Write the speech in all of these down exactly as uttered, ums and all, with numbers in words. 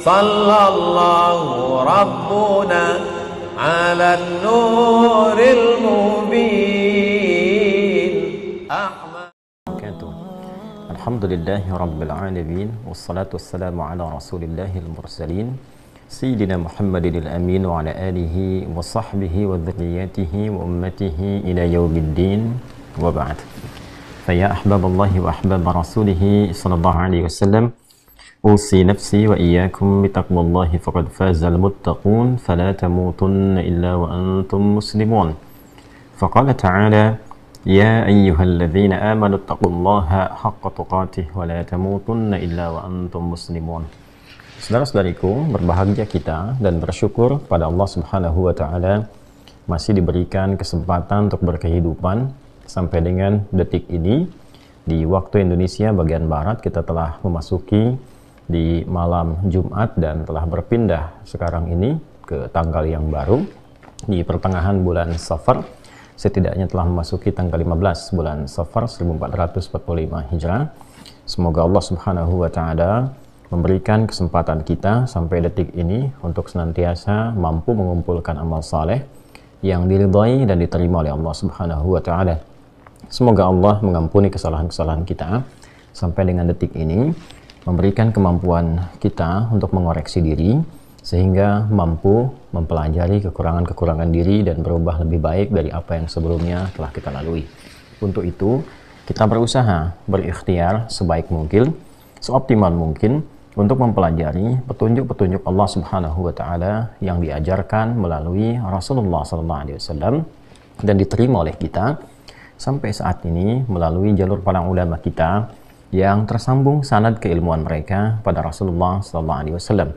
Sallallahu Rabbuna ala nuril mubin. Alhamdulillahi Rabbil alamin, wassalatu wassalamu ala rasulillahil mursalin Sayyidina Muhammadil amin wa ala alihi wa sahbihi wa dhurriyyatihi wa ummatihi ila yaumiddin wa ba'd. Fa ya ahbaballahi wa ahbab rasulihi sallallahu alaihi wasallam, أوصي نفسي وإياكم بتقوى الله فقد فاز المتقون فلا تموتن إلا وأنتم مسلمون. فقال تعالى: يا أيها الذين آمنوا اتقوا الله حق تقاته ولا تموتن إلا وأنتم مسلمون. Saudara-saudariku, berbahagia kita dan bersyukur pada Allah Subhanahu wa Ta'ala masih diberikan kesempatan untuk berkehidupan sampai dengan detik ini. Di waktu Indonesia bagian barat kita telah memasuki di malam Jumat dan telah berpindah sekarang ini ke tanggal yang baru di pertengahan bulan Safar, setidaknya telah memasuki tanggal lima belas bulan Safar seribu empat ratus empat puluh lima Hijrah. Semoga Allah Subhanahu wa Ta'ala memberikan kesempatan kita sampai detik ini untuk senantiasa mampu mengumpulkan amal saleh yang diridhai dan diterima oleh Allah Subhanahu wa Ta'ala. Semoga Allah mengampuni kesalahan-kesalahan kita sampai dengan detik ini, memberikan kemampuan kita untuk mengoreksi diri sehingga mampu mempelajari kekurangan-kekurangan diri dan berubah lebih baik dari apa yang sebelumnya telah kita lalui. Untuk itu, kita berusaha berikhtiar sebaik mungkin, seoptimal mungkin untuk mempelajari petunjuk-petunjuk Allah Subhanahu wa Ta'ala yang diajarkan melalui Rasulullah sallallahu alaihi wasallam dan diterima oleh kita sampai saat ini melalui jalur para ulama kita yang tersambung sanad keilmuan mereka pada Rasulullah sallallahu alaihi wasallam.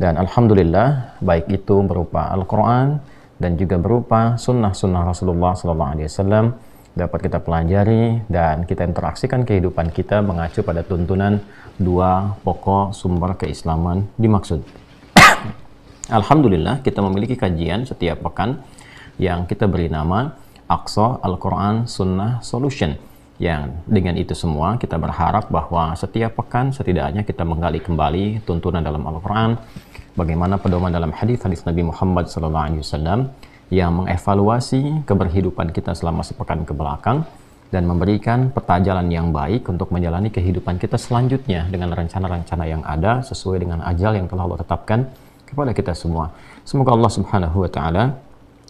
Dan alhamdulillah, baik itu berupa Al-Quran dan juga berupa sunnah-sunnah Rasulullah sallallahu alaihi wasallam dapat kita pelajari dan kita interaksikan kehidupan kita mengacu pada tuntunan dua pokok sumber keislaman dimaksud. Alhamdulillah, kita memiliki kajian setiap pekan yang kita beri nama Aqsa Al-Quran Sunnah Solution. Yang dengan itu semua kita berharap bahwa setiap pekan setidaknya kita menggali kembali tuntunan dalam Al-Quran, bagaimana pedoman dalam hadis-hadis Nabi Muhammad sallallahu alaihi wasallam yang mengevaluasi keberhidupan kita selama sepekan ke belakang dan memberikan peta jalan yang baik untuk menjalani kehidupan kita selanjutnya dengan rencana-rencana yang ada sesuai dengan ajal yang telah Allah tetapkan kepada kita semua. Semoga Allah Subhanahu wa Ta'ala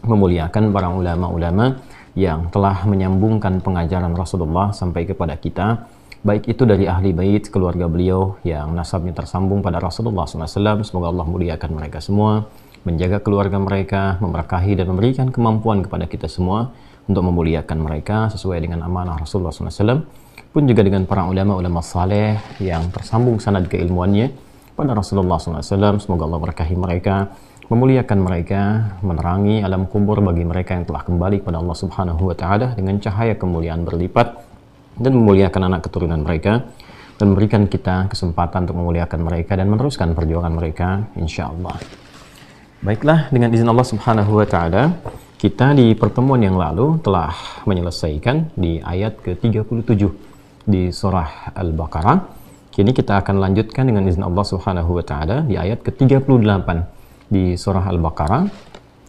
memuliakan para ulama-ulama yang telah menyambungkan pengajaran Rasulullah sampai kepada kita, baik itu dari ahli bait, keluarga beliau yang nasabnya tersambung pada Rasulullah sallallahu alaihi wasallam. Semoga Allah muliakan mereka semua, menjaga keluarga mereka, memberkahi dan memberikan kemampuan kepada kita semua untuk memuliakan mereka sesuai dengan amanah Rasulullah sallallahu alaihi wasallam, pun juga dengan para ulama-ulama saleh yang tersambung sanad keilmuannya pada Rasulullah sallallahu alaihi wasallam. Semoga Allah berkahi mereka, memuliakan mereka, menerangi alam kubur bagi mereka yang telah kembali kepada Allah Subhanahu wa Ta'ala dengan cahaya kemuliaan berlipat, dan memuliakan anak keturunan mereka dan memberikan kita kesempatan untuk memuliakan mereka dan meneruskan perjuangan mereka insya Allah. Baiklah, dengan izin Allah Subhanahu wa Ta'ala, kita di pertemuan yang lalu telah menyelesaikan di ayat ke tiga puluh tujuh di surah Al-Baqarah. Kini kita akan lanjutkan dengan izin Allah Subhanahu wa Ta'ala di ayat ke tiga puluh delapan di surah Al-Baqarah.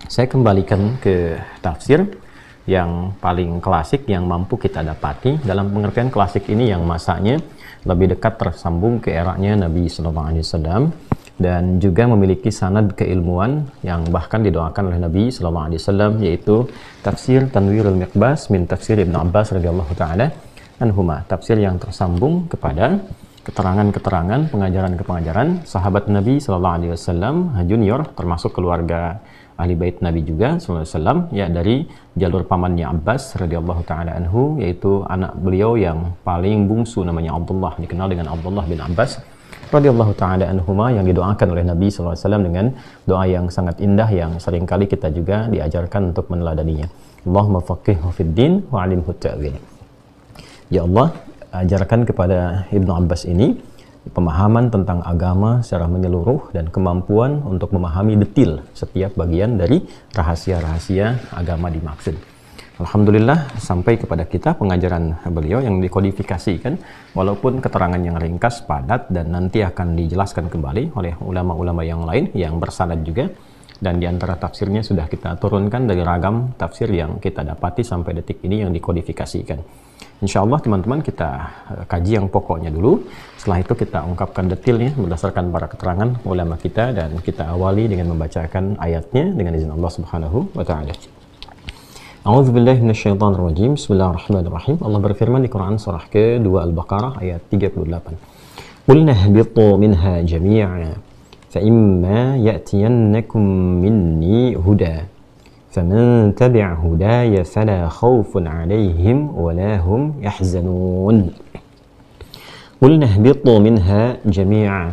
Saya kembalikan ke tafsir yang paling klasik yang mampu kita dapati. Dalam pengertian klasik ini yang masanya lebih dekat tersambung ke eranya Nabi sallallahu alaihi wasallam dan juga memiliki sanad keilmuan yang bahkan didoakan oleh Nabi sallallahu alaihi wasallam, yaitu tafsir Tanwir al-Miqbas min tafsir Ibn Abbas radhiyallahu ta'ala anhuma, tafsir yang tersambung kepada keterangan-keterangan, pengajaran-pengajaran sahabat Nabi sallallahu alaihi wasallam junior, termasuk keluarga ahli bait Nabi juga sallallahu alaihi wasallam, ya, dari jalur pamannya Abbas radhiyallahu ta'ala anhu, yaitu anak beliau yang paling bungsu namanya Abdullah, dikenal dengan Abdullah bin Abbas radhiyallahu ta'ala anhuma, yang didoakan oleh Nabi sallallahu alaihi wasallam dengan doa yang sangat indah yang seringkali kita juga diajarkan untuk meneladaninya. Allahumma faqihhu fid din wa 'allimhu ta'wil. Ya Allah, ajarkan kepada Ibnu Abbas ini pemahaman tentang agama secara menyeluruh dan kemampuan untuk memahami detil setiap bagian dari rahasia-rahasia agama dimaksud. Alhamdulillah sampai kepada kita pengajaran beliau yang dikodifikasikan, walaupun keterangannya ringkas, padat, dan nanti akan dijelaskan kembali oleh ulama-ulama yang lain yang bersanad juga. Dan di antara tafsirnya sudah kita turunkan dari ragam tafsir yang kita dapati sampai detik ini yang dikodifikasikan. Insya Allah teman-teman kita kaji yang pokoknya dulu, setelah itu kita ungkapkan detailnya berdasarkan para keterangan ulama kita, dan kita awali dengan membacakan ayatnya dengan izin Allah Subhanahu wa Ta'ala. A'udzubillahi minasyaitonir rajim. Bismillahirrahmanirrahim. Allah berfirman di Quran surah kedua Al-Baqarah ayat tiga puluh delapan. Qulna habitu minha jami'a. فإما يأتينكم مني هدى فمن تبع هداي فلا خوف عليهم ولا هم يحزنون قلنا اهبطوا منها جميعا.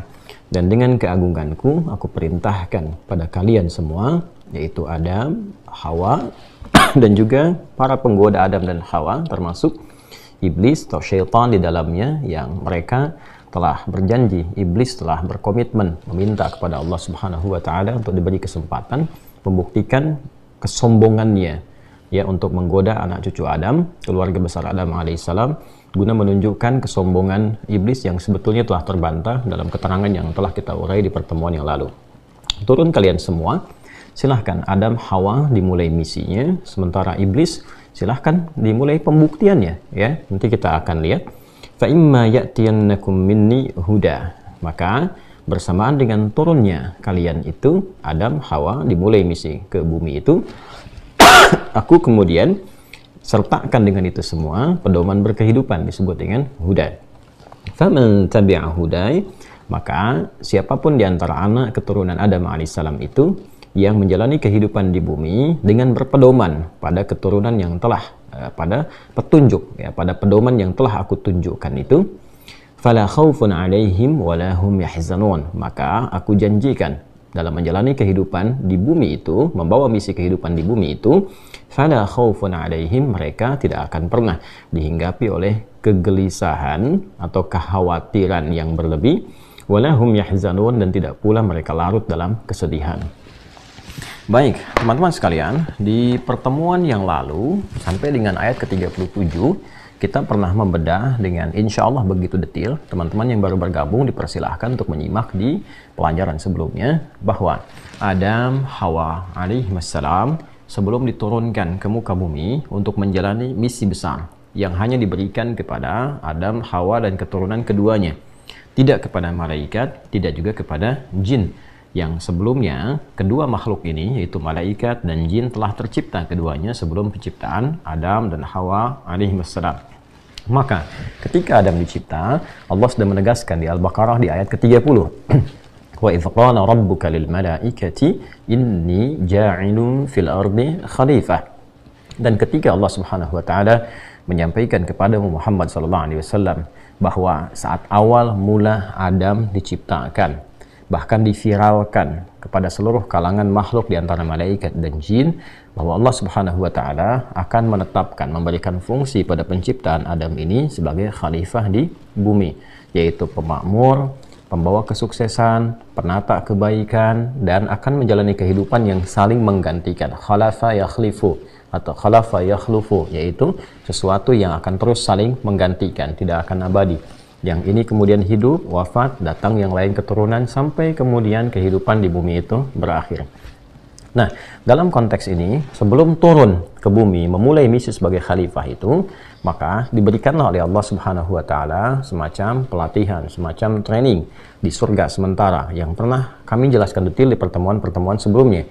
Dan dengan keagunganku aku perintahkan pada kalian semua, yaitu Adam, Hawa, dan juga para penggoda Adam dan Hawa, termasuk iblis atau syaitan di dalamnya, yang mereka telah berjanji, iblis telah berkomitmen meminta kepada Allah Subhanahu wa Ta'ala untuk diberi kesempatan membuktikan kesombongannya, ya, untuk menggoda anak cucu Adam, keluarga besar Adam alaihissalam, guna menunjukkan kesombongan iblis yang sebetulnya telah terbantah dalam keterangan yang telah kita urai di pertemuan yang lalu. Turun kalian semua, silahkan Adam, Hawa dimulai misinya, sementara iblis silahkan dimulai pembuktiannya, ya, nanti kita akan lihat. فَإِمَّا يَأْتِيَنَّكُمْ مِنِّي هُدَى. Maka bersamaan dengan turunnya kalian itu, Adam, Hawa dimulai misi ke bumi itu, aku kemudian sertakan dengan itu semua pedoman berkehidupan disebut dengan huda. فَمَنْ تَبِعَ هُدَى. Maka siapapun di antara anak keturunan Adam alaihissalam itu yang menjalani kehidupan di bumi dengan berpedoman pada keturunan yang telah eh, pada petunjuk, ya, pada pedoman yang telah aku tunjukkan itu, fala khaufun alaihim wala hum yahzanun. Maka aku janjikan dalam menjalani kehidupan di bumi itu, membawa misi kehidupan di bumi itu, fala khaufun alaihim, mereka tidak akan pernah dihinggapi oleh kegelisahan atau kekhawatiran yang berlebih, wala hum yahzanun, dan tidak pula mereka larut dalam kesedihan. Baik, teman-teman sekalian, di pertemuan yang lalu sampai dengan ayat ke tiga puluh tujuh kita pernah membedah dengan insya Allah begitu detail. Teman-teman yang baru bergabung dipersilahkan untuk menyimak di pelajaran sebelumnya bahwa Adam, Hawa alaihissalam sebelum diturunkan ke muka bumi untuk menjalani misi besar yang hanya diberikan kepada Adam, Hawa dan keturunan keduanya, tidak kepada malaikat, tidak juga kepada jin, yang sebelumnya kedua makhluk ini yaitu malaikat dan jin telah tercipta keduanya sebelum penciptaan Adam dan Hawa alaihissalam. Maka ketika Adam dicipta, Allah sudah menegaskan di Al-Baqarah di ayat ke tiga puluh. Wa idz qala rabbuka lil malaikati inni ja'ilun fil ardi khalifah. Dan ketika Allah Subhanahu wa Ta'ala menyampaikan kepada Muhammad sallallahu alaihi wasallam bahwa saat awal mula Adam diciptakan, bahkan diviralkan kepada seluruh kalangan makhluk di antara malaikat dan jin, bahwa Allah Subhanahu wa Ta'ala akan menetapkan, memberikan fungsi pada penciptaan Adam ini sebagai khalifah di bumi, yaitu pemakmur, pembawa kesuksesan, penata kebaikan, dan akan menjalani kehidupan yang saling menggantikan. Khalafa yakhlifu atau khalafa yakhlufu, yaitu sesuatu yang akan terus saling menggantikan, tidak akan abadi. Yang ini kemudian hidup, wafat, datang yang lain keturunan, sampai kemudian kehidupan di bumi itu berakhir. Nah, dalam konteks ini, sebelum turun ke bumi, memulai misi sebagai khalifah itu, maka diberikanlah oleh Allah Subhanahu wa Ta'ala semacam pelatihan, semacam training di surga sementara, yang pernah kami jelaskan detail di pertemuan-pertemuan sebelumnya.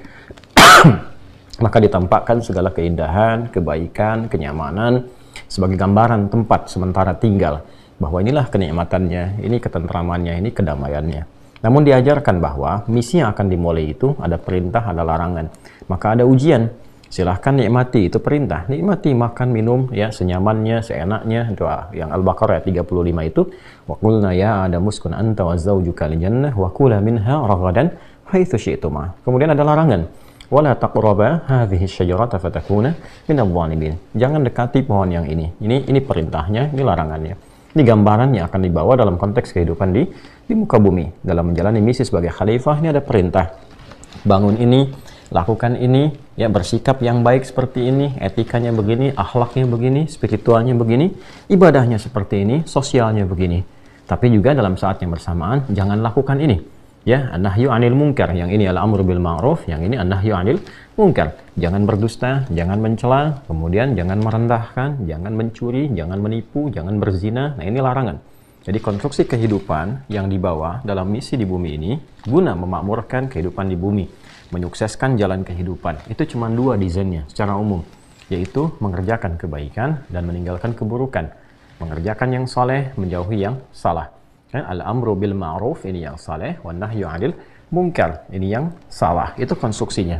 Maka ditampakkan segala keindahan, kebaikan, kenyamanan, sebagai gambaran tempat sementara tinggal, bahwa inilah kenikmatannya, ini ketenteramannya, ini kedamaiannya. Namun diajarkan bahwa misi yang akan dimulai itu ada perintah, ada larangan. Maka ada ujian. Silahkan nikmati, itu perintah. Nikmati makan, minum, ya, senyamannya, seenaknya. Doa yang Al-Baqarah ayat tiga puluh lima itu, wa qulna ya Adam uskun anta wa zawjuka al-jannah wa kula minha ragadan haitsu syi'tuma. Kemudian ada larangan. Wala taqraba hadhihi syajarata fatakuna minadh dhalimin. Jangan dekati pohon yang ini. Ini ini perintahnya, ini larangannya. Ini gambaran yang akan dibawa dalam konteks kehidupan di, di muka bumi. Dalam menjalani misi sebagai khalifah, ini ada perintah. Bangun ini, lakukan ini, ya bersikap yang baik seperti ini, etikanya begini, akhlaknya begini, spiritualnya begini, ibadahnya seperti ini, sosialnya begini. Tapi juga dalam saat yang bersamaan, jangan lakukan ini. Ya, an-nahyu anil munkar, yang ini al-amru bil ma'ruf, yang ini an-nahyu anil munkar. Jangan berdusta, jangan mencela, kemudian jangan merendahkan, jangan mencuri, jangan menipu, jangan berzina. Nah, ini larangan. Jadi konstruksi kehidupan yang dibawa dalam misi di bumi ini guna memakmurkan kehidupan di bumi, menyukseskan jalan kehidupan. Itu cuma dua desainnya secara umum, yaitu mengerjakan kebaikan dan meninggalkan keburukan. Mengerjakan yang saleh, menjauhi yang salah. Al-amru bil ma'ruf, ini yang saleh, wan nahyu 'anil munkar, ini yang salah. Itu konstruksinya.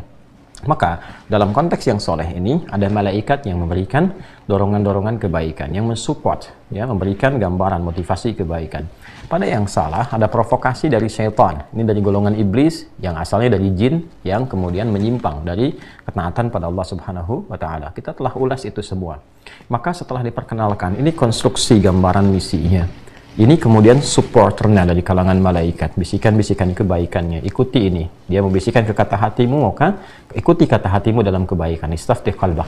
Maka dalam konteks yang soleh ini ada malaikat yang memberikan dorongan-dorongan kebaikan, yang mensupport, ya, memberikan gambaran motivasi kebaikan. Pada yang salah ada provokasi dari setan, ini dari golongan iblis yang asalnya dari jin, yang kemudian menyimpang dari ketaatan pada Allah Subhanahu wa Ta'ala. Kita telah ulas itu semua. Maka setelah diperkenalkan ini konstruksi gambaran misinya, ini kemudian supporternya dari kalangan malaikat, bisikan-bisikan kebaikannya, ikuti ini. Dia membisikkan ke kata hatimu, maka ikuti kata hatimu dalam kebaikan. Istaftih qalbak.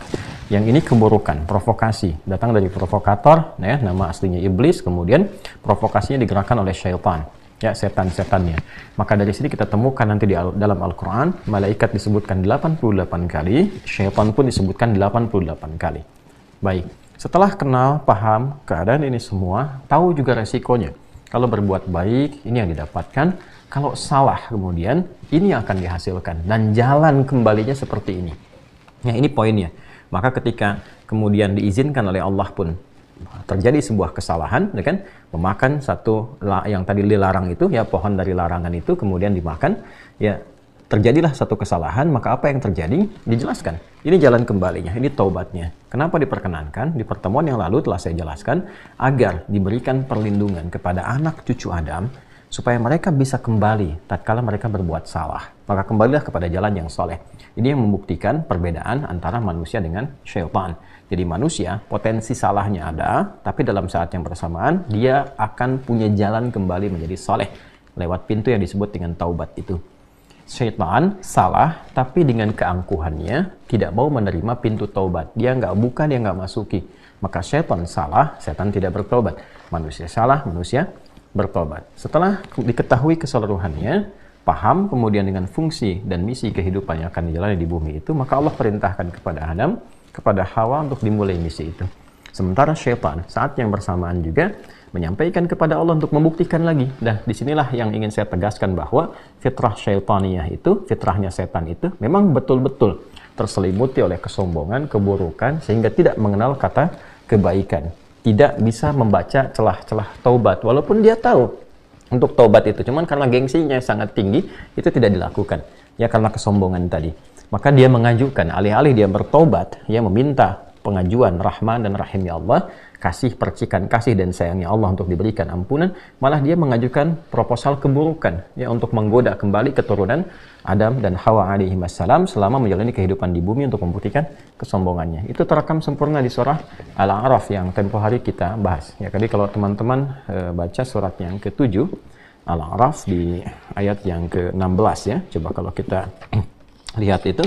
Yang ini keburukan, provokasi, datang dari provokator, ya, nama aslinya iblis, kemudian provokasinya digerakkan oleh syaitan, ya, setan-setannya. Maka dari sini kita temukan nanti di al dalam Al-Quran, malaikat disebutkan delapan puluh delapan kali, syaitan pun disebutkan delapan puluh delapan kali. Baik. Setelah kenal, paham keadaan ini semua, tahu juga resikonya. Kalau berbuat baik, ini yang didapatkan. Kalau salah kemudian, ini yang akan dihasilkan. Dan jalan kembalinya seperti ini. Nah, ini poinnya. Maka ketika kemudian diizinkan oleh Allah pun terjadi sebuah kesalahan, ya kan? Memakan satu yang tadi dilarang itu, ya pohon dari larangan itu kemudian dimakan, ya terjadilah satu kesalahan, maka apa yang terjadi dijelaskan. Ini jalan kembalinya, ini taubatnya. Kenapa diperkenankan? Di pertemuan yang lalu telah saya jelaskan, agar diberikan perlindungan kepada anak cucu Adam, supaya mereka bisa kembali tatkala mereka berbuat salah. Maka kembalilah kepada jalan yang soleh. Ini yang membuktikan perbedaan antara manusia dengan syaitan. Jadi manusia, potensi salahnya ada, tapi dalam saat yang bersamaan, dia akan punya jalan kembali menjadi soleh, lewat pintu yang disebut dengan taubat itu. Syaitan salah, tapi dengan keangkuhannya tidak mau menerima pintu taubat. Dia nggak buka, dia nggak masuki. Maka syaitan salah, setan tidak bertobat. Manusia salah, manusia bertobat. Setelah diketahui keseluruhannya, paham kemudian dengan fungsi dan misi kehidupan yang akan dijalani di bumi itu, maka Allah perintahkan kepada Adam, kepada Hawa untuk dimulai misi itu. Sementara syaitan saat yang bersamaan juga menyampaikan kepada Allah untuk membuktikan lagi. Dan disinilah yang ingin saya tegaskan bahwa fitrah syaitaniyah itu, fitrahnya setan itu memang betul-betul terselimuti oleh kesombongan, keburukan, sehingga tidak mengenal kata kebaikan. Tidak bisa membaca celah-celah taubat, walaupun dia tahu untuk taubat itu. Cuman karena gengsinya sangat tinggi, itu tidak dilakukan. Ya, karena kesombongan tadi. Maka dia mengajukan, alih-alih dia bertaubat, dia meminta pengajuan rahman dan rahimnya Allah, kasih percikan kasih dan sayangnya Allah untuk diberikan ampunan, malah dia mengajukan proposal keburukan, ya, untuk menggoda kembali keturunan Adam dan Hawa alaihi wassalam selama menjalani kehidupan di bumi untuk membuktikan kesombongannya. Itu terekam sempurna di surah Al-A'raf yang tempo hari kita bahas, ya. Jadi kalau teman-teman e, baca surat yang ketujuh Al-A'raf di ayat yang ke enam belas, ya, coba kalau kita lihat itu,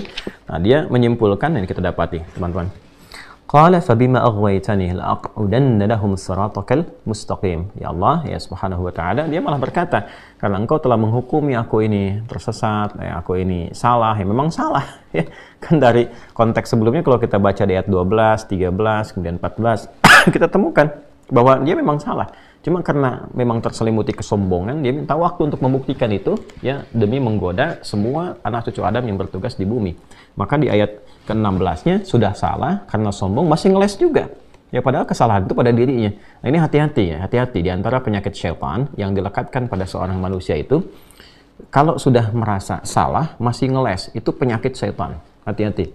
nah, dia menyimpulkan yang kita dapati, teman-teman. Qala fabima aghwaytani la'aqudanna lahum siratakal mustaqim. Ya Allah, ya subhanahu wa ta'ala, dia malah berkata, karena engkau telah menghukumi aku ini tersesat, ya, aku ini salah, ya memang salah. Ya. Kan dari konteks sebelumnya kalau kita baca di ayat dua belas, tiga belas, kemudian empat belas, kita temukan bahwa dia memang salah. Cuma karena memang terselimuti kesombongan, dia minta waktu untuk membuktikan itu, ya, demi menggoda semua anak cucu Adam yang bertugas di bumi. Maka di ayat ke enam belasnya sudah salah karena sombong, masih ngeles juga, ya, padahal kesalahan itu pada dirinya. Nah, ini hati-hati, ya, hati-hati di antara penyakit syaitan yang dilekatkan pada seorang manusia itu. Kalau sudah merasa salah masih ngeles, itu penyakit syaitan. Hati-hati,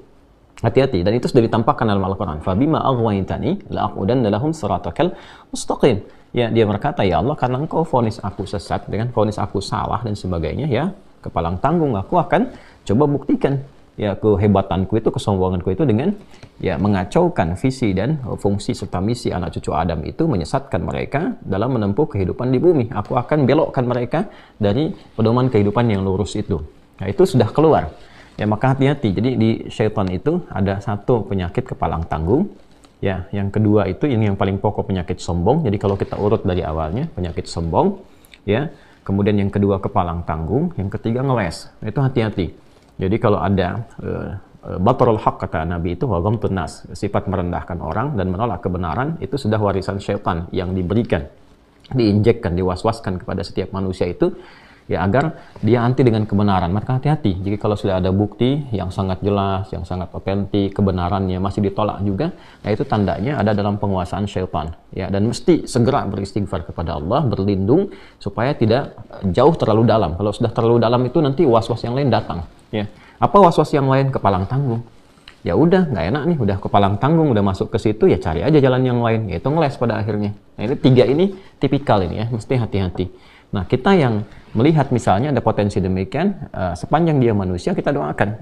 hati-hati. Dan itu sudah ditampakkan dalam Al-Quran. Fabima aghwaytani la'aqudanna lahum siratakal mustaqim. Ya, dia berkata, ya Allah, karena engkau vonis aku sesat, dengan vonis aku salah dan sebagainya, ya kepalang tanggung aku akan coba buktikan, ya, kehebatanku itu, kesombonganku itu dengan, ya, mengacaukan visi dan fungsi serta misi anak cucu Adam itu, menyesatkan mereka dalam menempuh kehidupan di bumi. Aku akan belokkan mereka dari pedoman kehidupan yang lurus itu. Nah, itu sudah keluar. ya, maka hati-hati. Jadi di syaitan itu ada satu penyakit kepalang tanggung, ya, yang kedua itu ini yang paling pokok penyakit sombong. Jadi kalau kita urut dari awalnya, penyakit sombong, ya, kemudian yang kedua kepalang tanggung, yang ketiga ngeles. Itu hati-hati. Jadi kalau ada uh, batarul haq, kata Nabi itu ghamtun nas, sifat merendahkan orang dan menolak kebenaran, itu sudah warisan syaitan yang diberikan, diinjekkan, diwaswaskan kepada setiap manusia itu, ya, agar dia anti dengan kebenaran. Maka hati-hati. Jadi kalau sudah ada bukti yang sangat jelas, yang sangat otentik, kebenarannya masih ditolak juga, nah itu tandanya ada dalam penguasaan syaitan, ya, dan mesti segera beristighfar kepada Allah, berlindung supaya tidak jauh terlalu dalam. Kalau sudah terlalu dalam itu nanti was-was yang lain datang, ya. Apa was-was yang lain? Kepalang tanggung. Ya udah, nggak enak nih, udah kepalang tanggung, udah masuk ke situ, ya cari aja jalan yang lain, yaitu ngeles pada akhirnya. Nah ini tiga ini tipikal ini, ya, mesti hati-hati. Nah kita yang melihat misalnya ada potensi demikian, uh, sepanjang dia manusia kita doakan,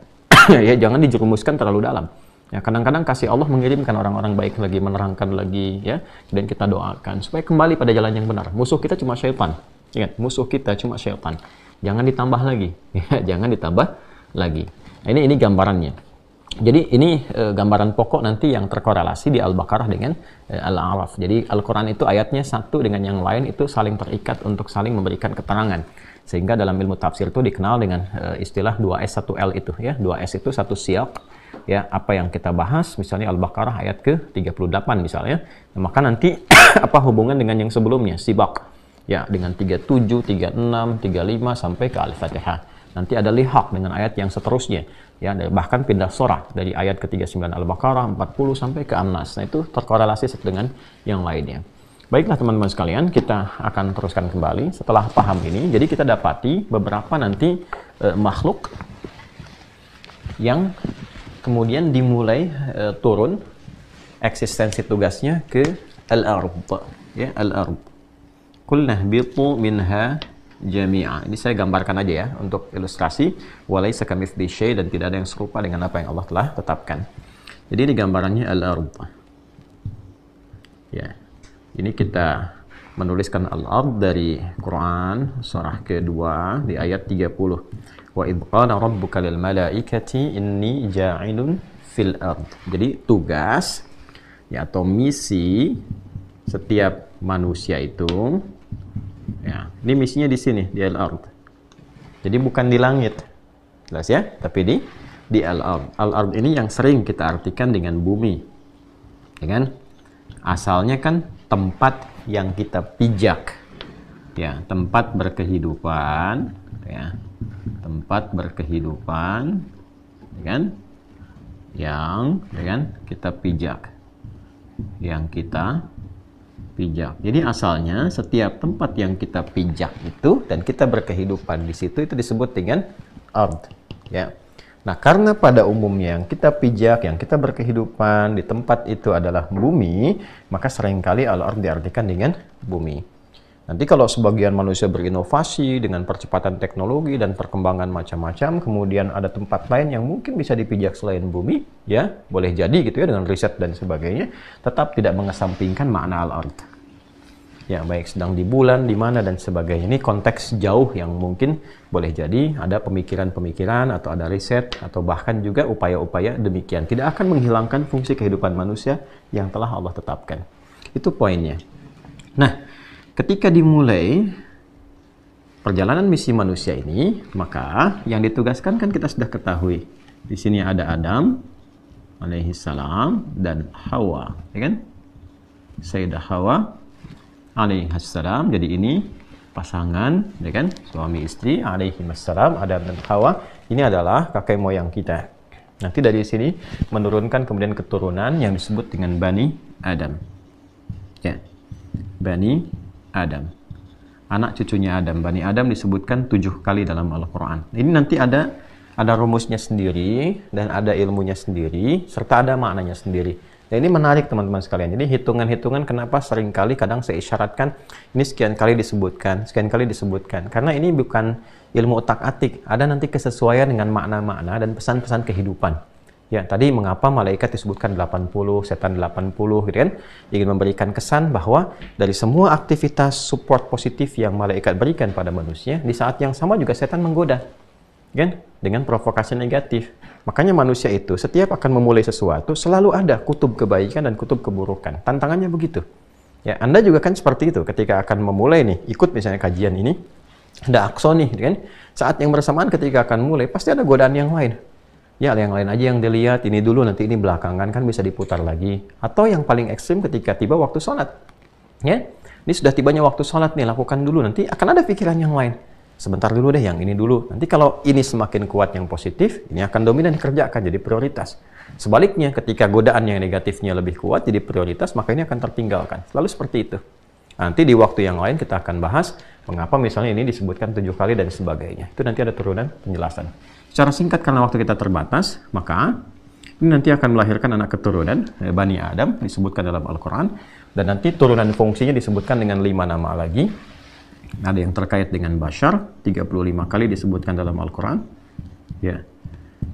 ya, jangan dijerumuskan terlalu dalam. Ya, kadang-kadang kasih Allah mengirimkan orang-orang baik lagi, menerangkan lagi, ya, dan kita doakan supaya kembali pada jalan yang benar. Musuh kita cuma syaitan, ingat, musuh kita cuma syaitan. Jangan ditambah lagi, ya, jangan ditambah lagi. Nah, ini ini gambarannya. Jadi ini e, gambaran pokok nanti yang terkorelasi di Al-Baqarah dengan e, Al-A'raf. Jadi Al-Quran itu ayatnya satu dengan yang lain itu saling terikat untuk saling memberikan keterangan. Sehingga dalam ilmu tafsir itu dikenal dengan e, istilah dua S satu L itu, ya. dua S itu satu siap, ya, apa yang kita bahas, misalnya Al-Baqarah ayat ke tiga puluh delapan misalnya. Nah, maka nanti apa hubungan dengan yang sebelumnya? Sibak, ya, dengan tiga puluh tujuh, tiga puluh enam, tiga puluh lima sampai ke Al-Fatihah. Nanti ada lihaq dengan ayat yang seterusnya, ya, bahkan pindah surah dari ayat ke tiga puluh sembilan Al-Baqarah, empat puluh sampai ke An-Nas. Nah itu terkorelasi dengan yang lainnya. Baiklah teman-teman sekalian, kita akan teruskan kembali setelah paham ini. Jadi kita dapati beberapa nanti e, makhluk yang kemudian dimulai e, turun eksistensi tugasnya ke al-ardh, ya, al-ardh. Kulna bitu minha jami'a. Ini saya gambarkan aja, ya, untuk ilustrasi. Walaysa kamitslihi syai, dan tidak ada yang serupa dengan apa yang Allah telah tetapkan. Jadi ini gambarannya al-ardh, ya. Ini kita menuliskan al-ardh dari Quran surah kedua di ayat tiga puluh. Wa idh qala rabbuka lil malaikati inni ja'ilun fil ardh. Jadi tugas, ya, atau misi setiap manusia itu, ya, ini misinya di sini, di al-ardh. Jadi bukan di langit, jelas, ya, tapi di di al-ardh. Al-ardh ini yang sering kita artikan dengan bumi, ya kan? Asalnya kan tempat yang kita pijak, ya, tempat berkehidupan, ya, tempat berkehidupan, ya kan? Yang, ya kan, kita pijak, yang kita pijak. Jadi asalnya setiap tempat yang kita pijak itu dan kita berkehidupan di situ itu disebut dengan ardh, ya. Nah, karena pada umumnya yang kita pijak, yang kita berkehidupan di tempat itu adalah bumi, maka seringkali al-ardh diartikan dengan bumi. Nanti kalau sebagian manusia berinovasi dengan percepatan teknologi dan perkembangan macam-macam, kemudian ada tempat lain yang mungkin bisa dipijak selain bumi, ya, boleh jadi gitu, ya, dengan riset dan sebagainya, tetap tidak mengesampingkan makna al-ardh. Ya, baik sedang di bulan, di mana, dan sebagainya. Ini konteks jauh yang mungkin boleh jadi ada pemikiran-pemikiran atau ada riset atau bahkan juga upaya-upaya demikian. Tidak akan menghilangkan fungsi kehidupan manusia yang telah Allah tetapkan. Itu poinnya. Nah, ketika dimulai perjalanan misi manusia ini, maka yang ditugaskan kan kita sudah ketahui. Di sini ada Adam alaihi salam dan Hawa, ya kan? Sayyidah Hawa alaihi salam. Jadi ini pasangan, ya kan? Suami istri alaihi salam, Adam dan Hawa. Ini adalah kakek moyang kita. Nanti dari sini menurunkan kemudian keturunan yang disebut dengan Bani Adam. Ya. Bani Adam, anak cucunya Adam. Bani Adam disebutkan tujuh kali dalam Al-Quran. Ini nanti ada ada rumusnya sendiri dan ada ilmunya sendiri serta ada maknanya sendiri. Dan ini menarik teman-teman sekalian. Jadi hitungan-hitungan kenapa seringkali kadang saya isyaratkan ini sekian kali disebutkan, sekian kali disebutkan. Karena ini bukan ilmu otak-atik, ada nanti kesesuaian dengan makna-makna dan pesan-pesan kehidupan. Ya, tadi mengapa malaikat disebutkan delapan puluh, setan delapan puluh, gitu kan? Ingin memberikan kesan bahwa dari semua aktivitas support positif yang malaikat berikan pada manusia, di saat yang sama juga setan menggoda. kan? Dengan provokasi negatif. Makanya manusia itu setiap akan memulai sesuatu selalu ada kutub kebaikan dan kutub keburukan. Tantangannya begitu. Ya, Anda juga kan seperti itu ketika akan memulai nih, ikut misalnya kajian ini, ada Aqsa nih kan. Saat yang bersamaan ketika akan mulai pasti ada godaan yang lain. Ya, yang lain aja yang dilihat, ini dulu nanti ini belakangan kan bisa diputar lagi. Atau yang paling ekstrim ketika tiba waktu sholat. Ya, ini sudah tibanya waktu sholat nih, lakukan dulu, nanti akan ada pikiran yang lain. Sebentar dulu deh, yang ini dulu. Nanti kalau ini semakin kuat yang positif, ini akan dominan dikerjakan, jadi prioritas. Sebaliknya, ketika godaan yang negatifnya lebih kuat, jadi prioritas, maka ini akan tertinggalkan. Selalu seperti itu. Nanti di waktu yang lain kita akan bahas mengapa misalnya ini disebutkan tujuh kali dan sebagainya. Itu nanti ada turunan penjelasan. Secara singkat, karena waktu kita terbatas, maka ini nanti akan melahirkan anak keturunan, Bani Adam, disebutkan dalam Al-Quran. Dan nanti turunan fungsinya disebutkan dengan lima nama lagi. Ada yang terkait dengan Bashar, tiga puluh lima kali disebutkan dalam Al-Quran. Ya.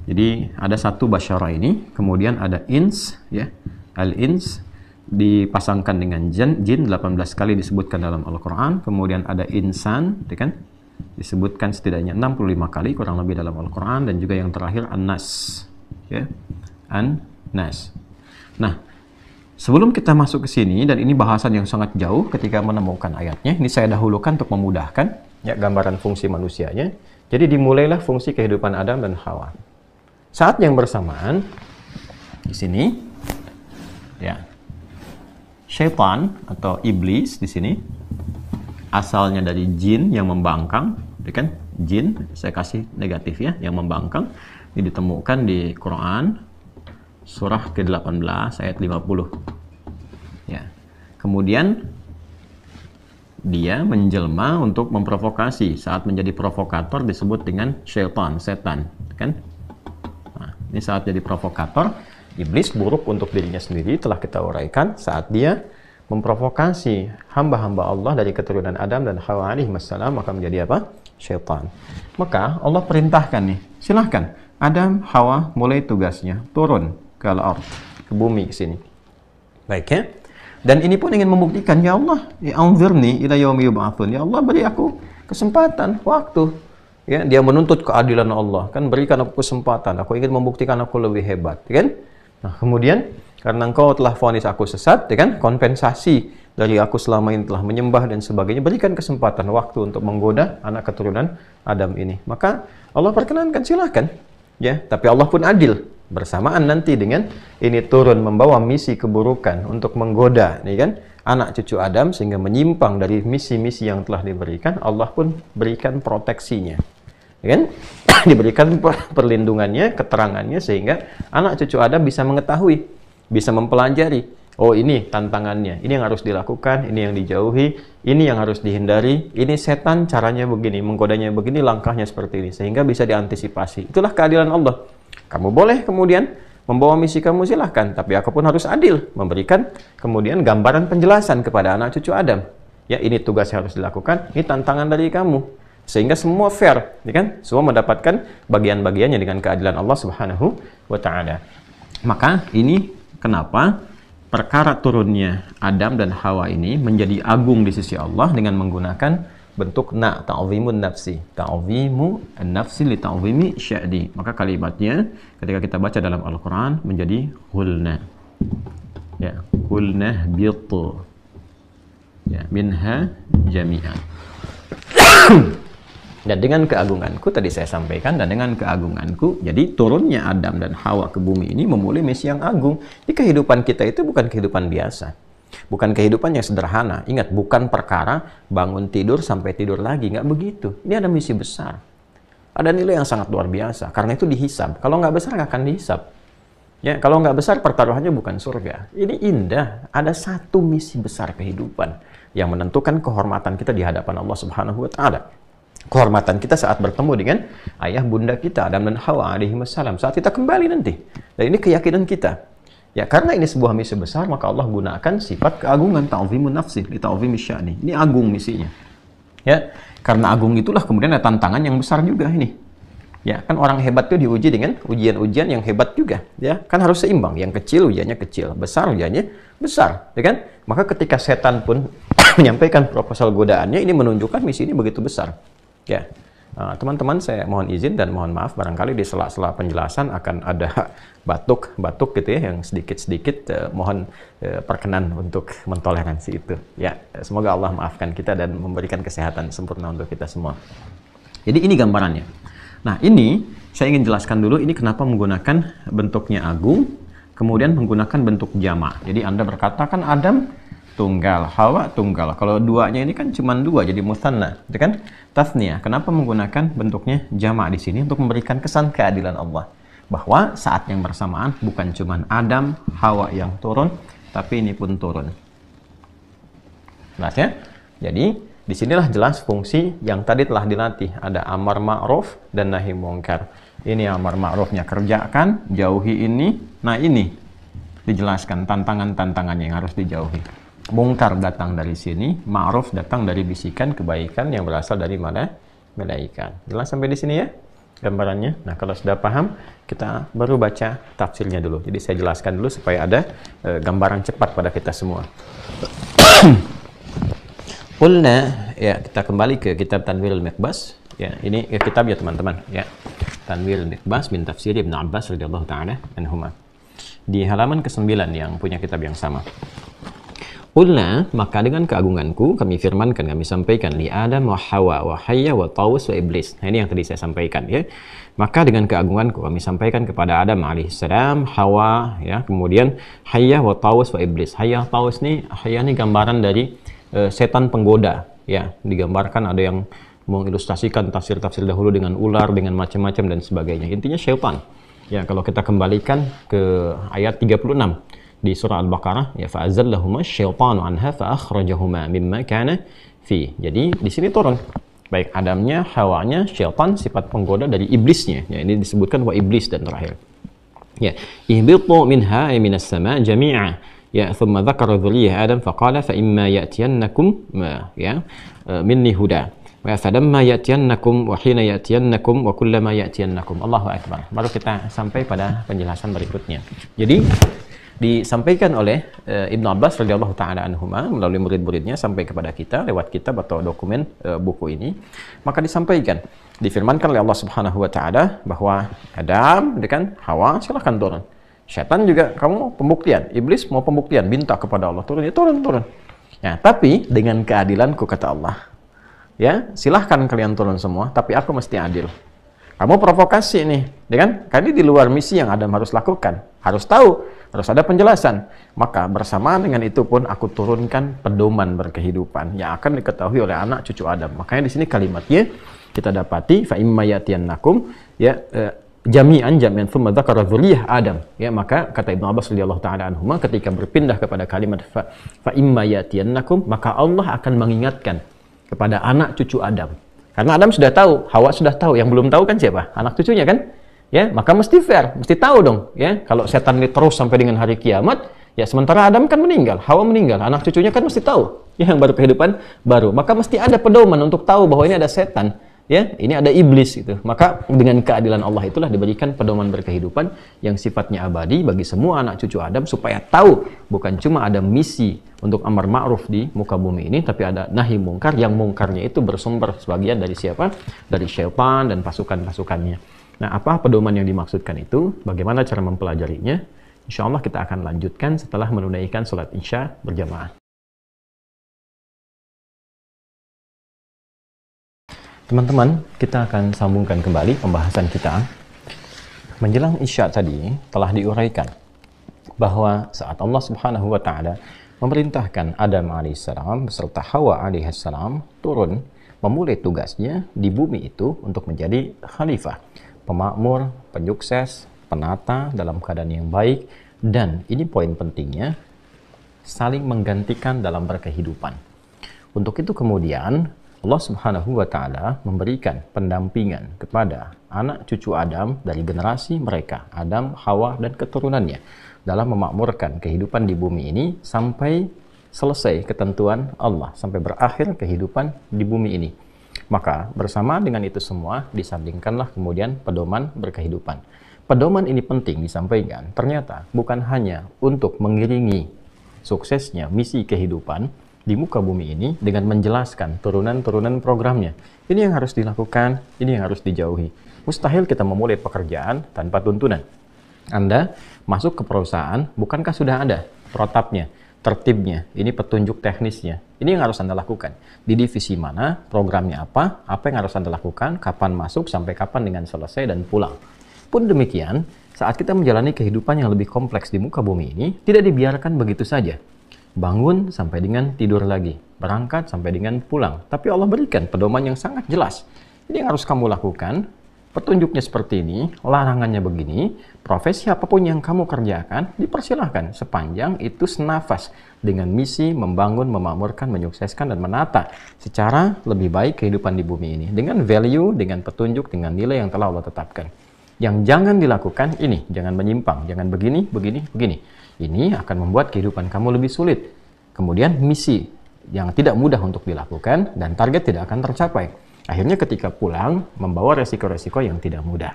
Jadi ada satu Bashara ini, kemudian ada Ins, ya. Al-Ins dipasangkan dengan Jin, Jin delapan belas kali disebutkan dalam Al-Quran. Kemudian ada Insan, ya kan? Disebutkan setidaknya enam puluh lima kali kurang lebih dalam Al-Quran, dan juga yang terakhir An-Nas, ya, An-Nas. Nah, sebelum kita masuk ke sini, dan ini bahasan yang sangat jauh ketika menemukan ayatnya, ini saya dahulukan untuk memudahkan ya gambaran fungsi manusianya. Jadi dimulailah fungsi kehidupan Adam dan Hawa. Saat yang bersamaan di sini ya, syaitan atau iblis di sini asalnya dari jin yang membangkang, kan? Jin, saya kasih negatif ya, yang membangkang. Ini ditemukan di Quran surah ke delapan belas ayat lima puluh. Ya. Kemudian dia menjelma untuk memprovokasi. Saat menjadi provokator disebut dengan syaitan, setan, kan? Nah, ini saat jadi provokator, iblis buruk untuk dirinya sendiri telah kita uraikan saat dia memprovokasi hamba-hamba Allah dari keturunan Adam dan Hawa alaihi wassalam, maka menjadi apa? Syaitan. Maka Allah perintahkan nih, silahkan Adam, Hawa mulai tugasnya, turun ke al-ard, ke bumi, ke sini. Baik ya? Dan ini pun ingin membuktikan, ya Allah, anzirni ila yaumi yub'atsun, ya Allah beri aku kesempatan, waktu. Ya, dia menuntut keadilan Allah, kan, berikan aku kesempatan, aku ingin membuktikan aku lebih hebat, kan? Nah, kemudian karena engkau telah vonis aku sesat, ya kan? Kompensasi dari aku selama ini telah menyembah dan sebagainya. Berikan kesempatan waktu untuk menggoda anak keturunan Adam ini. Maka Allah perkenankan, silahkan. Ya, tapi Allah pun adil. Bersamaan nanti dengan ini turun membawa misi keburukan untuk menggoda, ya kan? Anak cucu Adam sehingga menyimpang dari misi-misi yang telah diberikan. Allah pun berikan proteksinya. Kan? Diberikan perlindungannya, keterangannya, sehingga anak cucu Adam bisa mengetahui, bisa mempelajari, oh ini tantangannya, ini yang harus dilakukan, ini yang dijauhi, ini yang harus dihindari, ini setan caranya begini, menggodanya begini, langkahnya seperti ini, sehingga bisa diantisipasi. Itulah keadilan Allah. Kamu boleh kemudian membawa misi kamu, silahkan, tapi aku pun harus adil, memberikan kemudian gambaran penjelasan kepada anak cucu Adam. Ya, ini tugas yang harus dilakukan, ini tantangan dari kamu. Sehingga semua fair, ya kan? Semua mendapatkan bagian-bagiannya dengan keadilan Allah Subhanahu wa Ta'ala. Maka ini kenapa perkara turunnya Adam dan Hawa ini menjadi agung di sisi Allah dengan menggunakan bentuk na, ta'zimun nafsi, ta'zimu nafsi li ta'zimi sya'di. Maka kalimatnya ketika kita baca dalam Al-Qur'an menjadi hulna. Ya, hulna bitu. Ya, minha jami'an. Dan dengan keagunganku tadi saya sampaikan, dan dengan keagunganku, jadi turunnya Adam dan Hawa ke bumi ini memulai misi yang agung. Jadi kehidupan kita itu bukan kehidupan biasa, bukan kehidupan yang sederhana. Ingat, bukan perkara bangun tidur sampai tidur lagi, nggak begitu. Ini ada misi besar, ada nilai yang sangat luar biasa. Karena itu dihisab. Kalau nggak besar nggak akan dihisab. Ya, kalau nggak besar pertaruhannya bukan surga. Ini indah. Ada satu misi besar kehidupan yang menentukan kehormatan kita di hadapan Allah Subhanahu wa Ta'ala. Kehormatan kita saat bertemu dengan ayah bunda kita Adam dan Hawa alaihi wassalam, saat kita kembali nanti. Dan ini keyakinan kita. Ya, karena ini sebuah misi besar, maka Allah gunakan sifat keagungan, ta'zimun nafsi li ta'zimi sya'ni. Ini agung misinya. Ya, karena agung itulah kemudian ada tantangan yang besar juga ini. Ya, kan orang hebat itu diuji dengan ujian-ujian yang hebat juga, ya. Kan harus seimbang, yang kecil ujiannya kecil, besar ujiannya besar, ya kan? Maka ketika setan pun menyampaikan proposal godaannya, ini menunjukkan misi ini begitu besar. Ya, Teman-teman, saya mohon izin dan mohon maaf, barangkali di sela-sela penjelasan akan ada batuk-batuk gitu ya, yang sedikit-sedikit, eh, mohon eh, perkenan untuk mentoleransi itu. Ya, semoga Allah maafkan kita dan memberikan kesehatan sempurna untuk kita semua. Jadi ini gambarannya. Nah, ini saya ingin jelaskan dulu ini kenapa menggunakan bentuknya agung, kemudian menggunakan bentuk jama. Jadi Anda berkata, kan Adam tunggal, Hawa tunggal. Kalau duanya ini kan cuma dua, jadi musanna, itu kan tasniyah. Kenapa menggunakan bentuknya jama' di sini? Untuk memberikan kesan keadilan Allah, bahwa saat yang bersamaan bukan cuma Adam, Hawa yang turun, tapi ini pun turun. Jelas ya? Jadi disinilah jelas fungsi yang tadi telah dilatih, ada amar ma'ruf dan nahi mungkar. Ini amar ma'rufnya, kerjakan, jauhi ini. Nah, ini dijelaskan tantangan-tantangannya yang harus dijauhi. Mungkar datang dari sini, ma'ruf datang dari bisikan kebaikan yang berasal dari mana? Malaikat. Jelas sampai di sini ya gambarannya. Nah, kalau sudah paham, kita baru baca tafsirnya dulu. Jadi saya jelaskan dulu supaya ada e, gambaran cepat pada kita semua. Qulna, ya, kita kembali ke kitab Tanwir al-Miqbas. Ya, ini ya, kitab ya teman-teman, ya. Tanwir al-Miqbas min tafsir Ibn Abbas radhiyallahu taala anhuma. Di halaman kesembilan yang punya kitab yang sama. Qulna, maka dengan keagunganku kami firmankan, kami sampaikan, li Adam wa Hawa wa Hayya wa Tawus wa Iblis. Nah, ini yang tadi saya sampaikan ya. Maka dengan keagunganku kami sampaikan kepada Adam alaihissalam, Hawa ya, kemudian Hayya wa Tawus wa Iblis. Hayya Tawus nih, Hayya ini gambaran dari uh, setan penggoda ya. Digambarkan ada yang mengilustrasikan tafsir-tafsir dahulu dengan ular, dengan macam-macam dan sebagainya. Intinya syaitan. Ya, kalau kita kembalikan ke ayat tiga puluh enam di surah Al-Baqarah, ya, fa'azallahuma syaitanu anha fa'akhrajahuma mimma kana fi. Jadi di sini turun baik Adamnya, Hawanya, syaitan sifat penggoda dari iblisnya. Ya, ini disebutkan wa iblis dan terakhir. Ya, ihbitu minha ay minas sama' jami'a. Ya, thumma dzakara dzurriyyah Adam faqala fa imma ya'tiyannakum ma ya minni huda. Wa falamma ya'tiyannakum wa hina ya'tiyannakum wa kullama ya'tiyannakum. Allahu akbar. Baru kita sampai pada penjelasan berikutnya. Jadi disampaikan oleh e, Ibn Abbas radhiyallahu ta'ala anhuma melalui murid-muridnya sampai kepada kita lewat kitab atau dokumen e, buku ini. Maka disampaikan, difirmankan oleh Allah subhanahu wa ta'ala bahwa Adam dengan Hawa silahkan turun. Setan juga, kamu pembuktian, iblis mau pembuktian, minta kepada Allah turun, ya turun, turun. Ya, tapi dengan keadilanku, kata Allah, ya silahkan kalian turun semua, tapi aku mesti adil. Kamu provokasi nih, ya kan? Karena ini di luar misi yang Adam harus lakukan. Harus tahu, harus ada penjelasan. Maka bersamaan dengan itu pun aku turunkan pedoman berkehidupan yang akan diketahui oleh anak cucu Adam. Makanya di sini kalimatnya kita dapati fa imma yatiyannakum ya eh, jami'an jami'an tsumma dzakara dzurriyyah Adam. Ya, maka kata Ibnu Abbas radhiyallahu taala anhuma ketika berpindah kepada kalimat fa, fa imma yatiyannakum, maka Allah akan mengingatkan kepada anak cucu Adam. Karena Adam sudah tahu, Hawa sudah tahu, yang belum tahu kan siapa? Anak cucunya kan? Ya, maka mesti fair, mesti tahu dong, ya. Kalau setan ini terus sampai dengan hari kiamat, ya sementara Adam kan meninggal, Hawa meninggal, anak cucunya kan mesti tahu. Ya, yang baru kehidupan baru. Maka mesti ada pedoman untuk tahu bahwa ini ada setan, ya, ini ada iblis gitu. Maka dengan keadilan Allah itulah diberikan pedoman berkehidupan yang sifatnya abadi bagi semua anak cucu Adam supaya tahu bukan cuma ada misi untuk amar ma'ruf di muka bumi ini, tapi ada nahi mungkar yang mungkarnya itu bersumber sebagian dari siapa? Dari syaitan dan pasukan-pasukannya. Nah, apa pedoman yang dimaksudkan itu? Bagaimana cara mempelajarinya? Insya Allah kita akan lanjutkan setelah menunaikan sholat isya berjamaah. Teman-teman, kita akan sambungkan kembali pembahasan kita. Menjelang isya tadi telah diuraikan bahwa saat Allah Subhanahu wa Ta'ala memerintahkan Adam alaihissalam beserta Hawa alaihissalam turun memulai tugasnya di bumi itu untuk menjadi khalifah, pemakmur, penyukses, penata dalam keadaan yang baik, dan ini poin pentingnya, saling menggantikan dalam berkehidupan. Untuk itu kemudian Allah Subhanahu wa Ta'ala memberikan pendampingan kepada anak cucu Adam dari generasi mereka, Adam, Hawa, dan keturunannya dalam memakmurkan kehidupan di bumi ini sampai selesai ketentuan Allah, sampai berakhir kehidupan di bumi ini. Maka bersama dengan itu semua disandingkanlah kemudian pedoman berkehidupan. Pedoman ini penting disampaikan, ternyata bukan hanya untuk mengiringi suksesnya misi kehidupan, di muka bumi ini dengan menjelaskan turunan-turunan programnya. Ini yang harus dilakukan, ini yang harus dijauhi. Mustahil kita memulai pekerjaan tanpa tuntunan. Anda masuk ke perusahaan, bukankah sudah ada protapnya, tertibnya, ini petunjuk teknisnya. Ini yang harus Anda lakukan. Di divisi mana, programnya apa, apa yang harus Anda lakukan, kapan masuk, sampai kapan dengan selesai dan pulang. Pun demikian, saat kita menjalani kehidupan yang lebih kompleks di muka bumi ini, tidak dibiarkan begitu saja. Bangun sampai dengan tidur lagi, berangkat sampai dengan pulang. Tapi Allah berikan pedoman yang sangat jelas. Ini yang harus kamu lakukan, petunjuknya seperti ini, larangannya begini, profesi apapun yang kamu kerjakan, dipersilahkan sepanjang itu senafas dengan misi membangun, memakmurkan, menyukseskan, dan menata secara lebih baik kehidupan di bumi ini. Dengan value, dengan petunjuk, dengan nilai yang telah Allah tetapkan. Yang jangan dilakukan ini, jangan menyimpang, jangan begini, begini, begini. Ini akan membuat kehidupan kamu lebih sulit. Kemudian misi yang tidak mudah untuk dilakukan dan target tidak akan tercapai. Akhirnya ketika pulang, membawa resiko-resiko yang tidak mudah.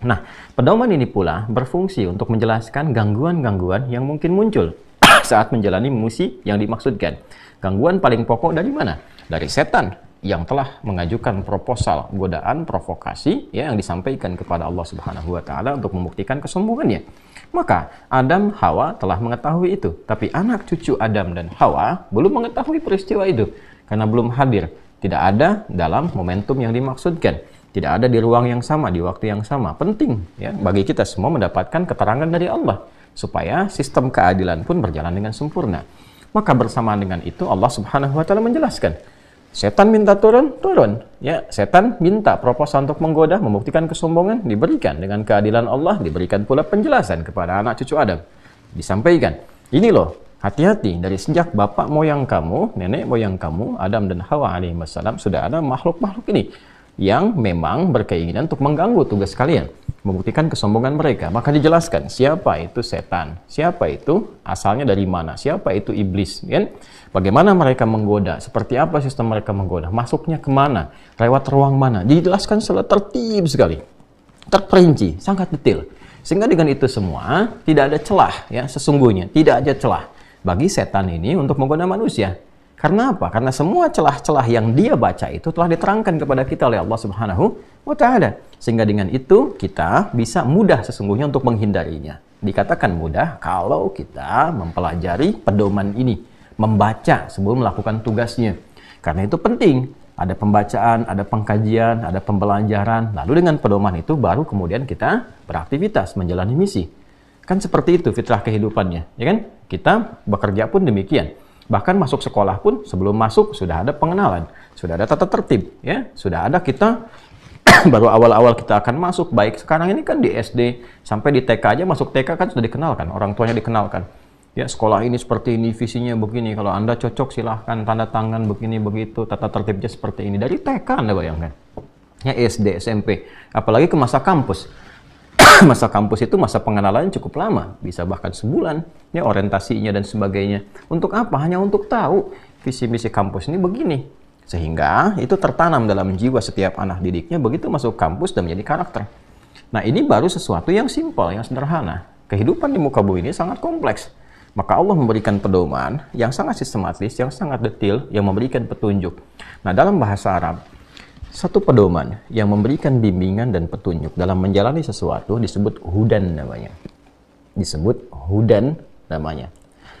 Nah, pedoman ini pula berfungsi untuk menjelaskan gangguan-gangguan yang mungkin muncul saat menjalani misi yang dimaksudkan. Gangguan paling pokok dari mana? Dari setan yang telah mengajukan proposal, godaan, provokasi ya, yang disampaikan kepada Allah Subhanahu wa Ta'ala untuk membuktikan kesombongannya. Maka Adam Hawa telah mengetahui itu, tapi anak cucu Adam dan Hawa belum mengetahui peristiwa itu karena belum hadir, tidak ada dalam momentum yang dimaksudkan, tidak ada di ruang yang sama, di waktu yang sama. Penting ya bagi kita semua mendapatkan keterangan dari Allah supaya sistem keadilan pun berjalan dengan sempurna. Maka bersamaan dengan itu Allah Subhanahu wa Ta'ala menjelaskan. Setan minta turun, turun. Ya, setan minta proposal untuk menggoda, membuktikan kesombongan, diberikan. Dengan keadilan Allah, diberikan pula penjelasan kepada anak cucu Adam. Disampaikan, ini loh, hati-hati, dari sejak bapak moyang kamu, nenek moyang kamu, Adam dan Hawa alaihi wassalam, sudah ada makhluk-makhluk ini yang memang berkeinginan untuk mengganggu tugas kalian, membuktikan kesombongan mereka. Maka dijelaskan, siapa itu setan, siapa itu, asalnya dari mana, siapa itu iblis, kan? Bagaimana mereka menggoda, seperti apa sistem mereka menggoda, masuknya kemana, lewat ruang mana, dijelaskan secara tertib sekali, terperinci, sangat detail. Sehingga dengan itu semua, tidak ada celah, ya sesungguhnya, tidak ada celah bagi setan ini untuk menggoda manusia. Karena apa? Karena semua celah-celah yang dia baca itu telah diterangkan kepada kita oleh Allah Subhanahu wa Ta'ala. Sehingga dengan itu kita bisa mudah sesungguhnya untuk menghindarinya. Dikatakan mudah kalau kita mempelajari pedoman ini, membaca sebelum melakukan tugasnya. Karena itu penting, ada pembacaan, ada pengkajian, ada pembelajaran, lalu dengan pedoman itu baru kemudian kita beraktivitas menjalani misi. Kan seperti itu fitrah kehidupannya, ya kan? Kita bekerja pun demikian. Bahkan masuk sekolah pun sebelum masuk sudah ada pengenalan, sudah ada tata tertib, ya, sudah ada kita baru awal-awal kita akan masuk. Baik sekarang ini kan di S D sampai di T K aja, masuk T K kan sudah dikenalkan, orang tuanya dikenalkan. Ya, sekolah ini seperti ini, visinya begini, kalau Anda cocok silahkan, tanda tangan begini, begitu, tata tertibnya seperti ini. Dari T K Anda bayangkan, ya S D, S M P, apalagi ke masa kampus. Masa kampus itu masa pengenalan cukup lama, bisa bahkan sebulan, ya orientasinya dan sebagainya. Untuk apa? Hanya untuk tahu visi-misi kampus ini begini. Sehingga itu tertanam dalam jiwa setiap anak didiknya, begitu masuk kampus dan menjadi karakter. Nah ini baru sesuatu yang simpel, yang sederhana. Kehidupan di muka bumi ini sangat kompleks. Maka Allah memberikan pedoman yang sangat sistematis, yang sangat detail, yang memberikan petunjuk. Nah, dalam bahasa Arab, satu pedoman yang memberikan bimbingan dan petunjuk dalam menjalani sesuatu disebut hudan namanya. Disebut hudan namanya.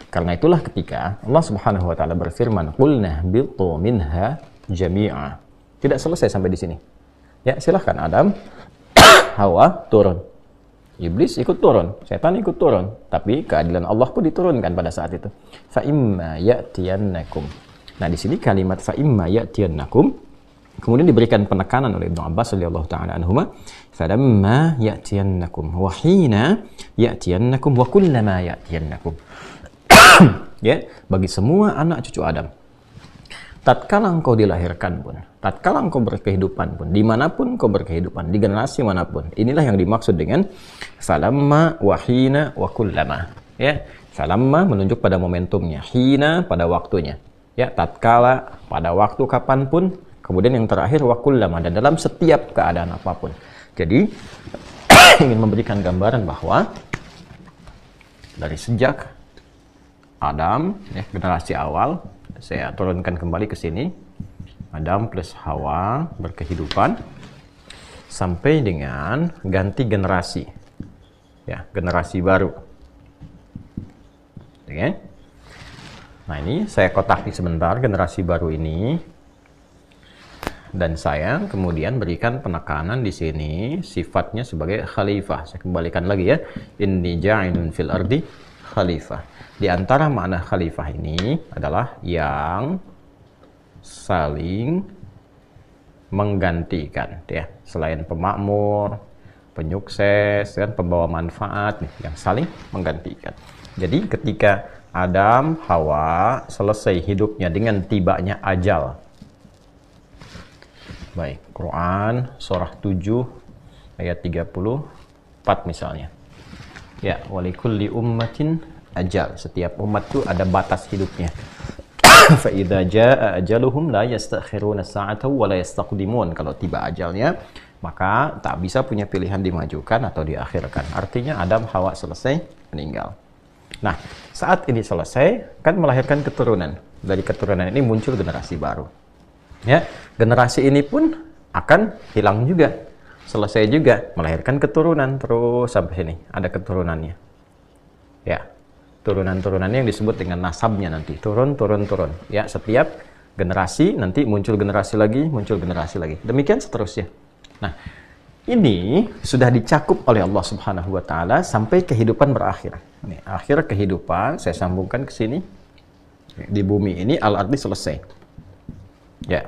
Karena itulah ketika Allah Subhanahu wa Ta'ala berfirman, "Qulna bitu minha jami'a." Tidak selesai sampai di sini. Ya, silahkan Adam, Hawa turun. Iblis ikut turun, setan ikut turun, tapi keadilan Allah pun diturunkan pada saat itu. Fa imma ya'tiyannakum. Nah, di sini kalimat fa imma ya'tiyannakum kemudian diberikan penekanan oleh Ibn Abbas radhiyallahu ta'ala anhuma, falamma ya'tiyannakum wa hina ya'tiyannakum wa kullama ya'tiyannakum. Ya, bagi semua anak cucu Adam, tatkala engkau dilahirkan pun, tatkala engkau berkehidupan pun, dimanapun engkau berkehidupan, di generasi manapun, inilah yang dimaksud dengan falamma wa hina wa kullama. Ya, falamma menunjuk pada momentumnya, hina pada waktunya. Ya, tatkala pada waktu kapanpun, kemudian yang terakhir wa kullama, dan dalam setiap keadaan apapun. Jadi ingin memberikan gambaran bahwa dari sejak Adam, ya, generasi awal saya turunkan kembali ke sini. Adam plus Hawa berkehidupan sampai dengan ganti generasi, ya, generasi baru. Oke. Nah, ini saya kotaki sebentar generasi baru ini, dan saya kemudian berikan penekanan di sini sifatnya sebagai khalifah. Saya kembalikan lagi ya, inni ja'ilun fil ardi khalifah. Di antara makna khalifah ini adalah yang saling menggantikan, ya, selain pemakmur, penyukses, dan pembawa manfaat nih, yang saling menggantikan. Jadi ketika Adam Hawa selesai hidupnya dengan tibanya ajal. Baik, Quran surah tujuh ayat tiga puluh empat misalnya. Ya, walikulli ummatin ajal. Setiap umat itu ada batas hidupnya. Fa idza jaa ajaluhum la yastakhiruna sa'atan wa la yastaqdimun. Kalau tiba ajalnya, maka tak bisa punya pilihan dimajukan atau diakhirkan. Artinya Adam Hawa selesai meninggal. Nah, saat ini selesai kan melahirkan keturunan. Dari keturunan ini muncul generasi baru. Ya, generasi ini pun akan hilang juga, selesai juga, melahirkan keturunan terus sampai sini ada keturunannya. Ya, turunan-turunannya yang disebut dengan nasabnya nanti turun-turun-turun. Ya, setiap generasi nanti muncul generasi lagi, muncul generasi lagi. Demikian seterusnya. Nah, ini sudah dicakup oleh Allah Subhanahu wa taala sampai kehidupan berakhir. Ini akhir kehidupan, saya sambungkan ke sini. Di bumi ini al-ardi selesai. Ya,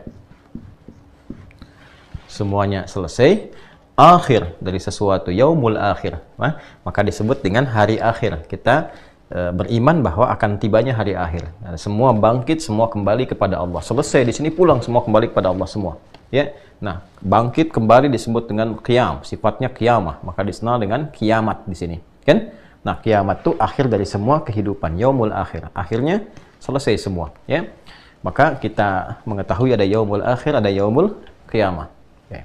semuanya selesai. Akhir dari sesuatu, yaumul akhir. Nah, maka disebut dengan hari akhir. Kita e, beriman bahwa akan tibanya hari akhir. Nah, semua bangkit, semua kembali kepada Allah. Selesai di sini pulang, semua kembali kepada Allah semua. Ya, nah bangkit kembali disebut dengan qiyam. Sifatnya qiyamah, maka dikenal dengan kiamat di sini. Kan? Nah, kiamat itu akhir dari semua kehidupan. Yaumul akhir. Akhirnya selesai semua. Ya. Maka kita mengetahui ada yaumul akhir, ada yaumul qiyamah. Okay.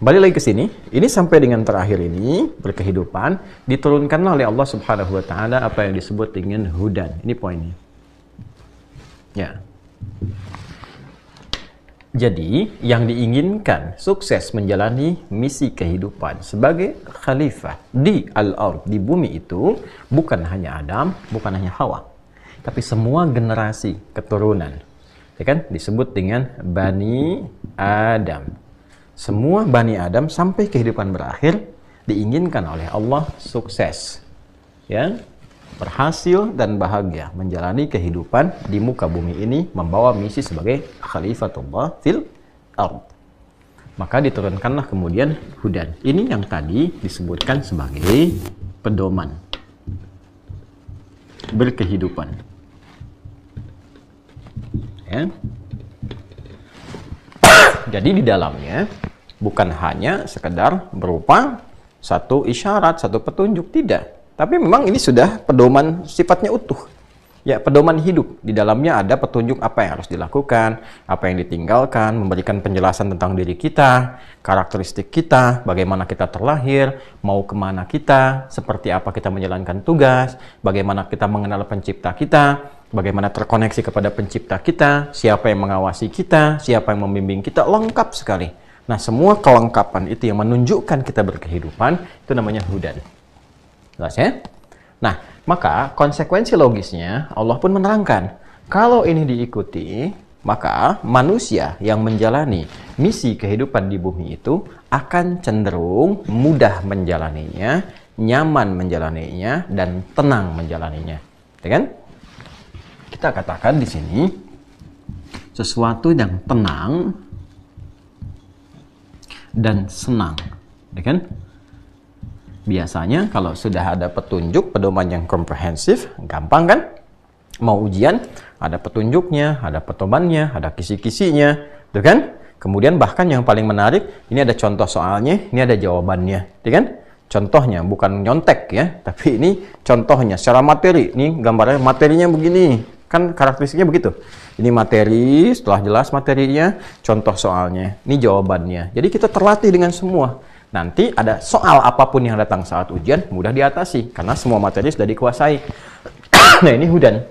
Balik lagi ke sini, ini sampai dengan terakhir ini berkehidupan diturunkanlah oleh Allah Subhanahu wa taala apa yang disebut dengan hudan. Ini poinnya. Ya. Jadi, yang diinginkan sukses menjalani misi kehidupan sebagai khalifah di al-ard, di bumi itu bukan hanya Adam, bukan hanya Hawa, tapi semua generasi keturunan, ya kan, disebut dengan Bani Adam. Semua Bani Adam sampai kehidupan berakhir diinginkan oleh Allah sukses, ya, berhasil dan bahagia menjalani kehidupan di muka bumi ini membawa misi sebagai Khalifatullah fil ard. Maka diturunkanlah kemudian hudan. Ini yang tadi disebutkan sebagai pedoman berkehidupan. Ya. Jadi di dalamnya bukan hanya sekedar berupa satu isyarat, satu petunjuk, tidak. Tapi memang ini sudah pedoman sifatnya utuh. Ya, pedoman hidup. Di dalamnya ada petunjuk apa yang harus dilakukan, apa yang ditinggalkan, memberikan penjelasan tentang diri kita, karakteristik kita, bagaimana kita terlahir, mau kemana kita, seperti apa kita menjalankan tugas, bagaimana kita mengenal pencipta kita, bagaimana terkoneksi kepada pencipta kita, siapa yang mengawasi kita, siapa yang membimbing kita, lengkap sekali. Nah, semua kelengkapan itu yang menunjukkan kita berkehidupan, itu namanya hudan. Jelas ya? Nah, maka konsekuensi logisnya Allah pun menerangkan, kalau ini diikuti, maka manusia yang menjalani misi kehidupan di bumi itu akan cenderung mudah menjalaninya, nyaman menjalaninya, dan tenang menjalaninya. Ya kan? Kita katakan di sini sesuatu yang tenang dan senang, ya kan? Biasanya kalau sudah ada petunjuk, pedoman yang komprehensif, gampang kan? Mau ujian, ada petunjuknya, ada pedomannya, ada kisi-kisinya, tuh kan? Kemudian bahkan yang paling menarik, ini ada contoh soalnya, ini ada jawabannya, tuh kan? Contohnya bukan nyontek ya, tapi ini contohnya secara materi. Ini gambarnya, materinya begini, kan karakteristiknya begitu. Ini materi, setelah jelas materinya, contoh soalnya, ini jawabannya. Jadi kita terlatih dengan semua. Nanti ada soal apapun yang datang saat ujian mudah diatasi karena semua materi sudah dikuasai. Nah, ini hudan.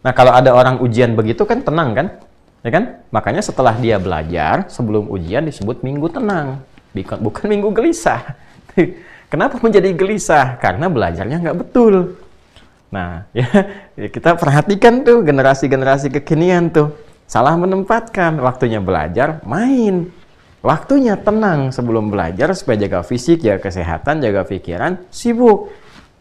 Nah, kalau ada orang ujian begitu kan tenang kan? Ya kan? Makanya setelah dia belajar, sebelum ujian disebut minggu tenang. Bukan minggu gelisah. Kenapa menjadi gelisah? Karena belajarnya nggak betul. Nah, ya kita perhatikan tuh generasi-generasi kekinian tuh. Salah menempatkan. Waktunya belajar, main. Waktunya tenang sebelum belajar supaya jaga fisik, jaga kesehatan, jaga pikiran, sibuk.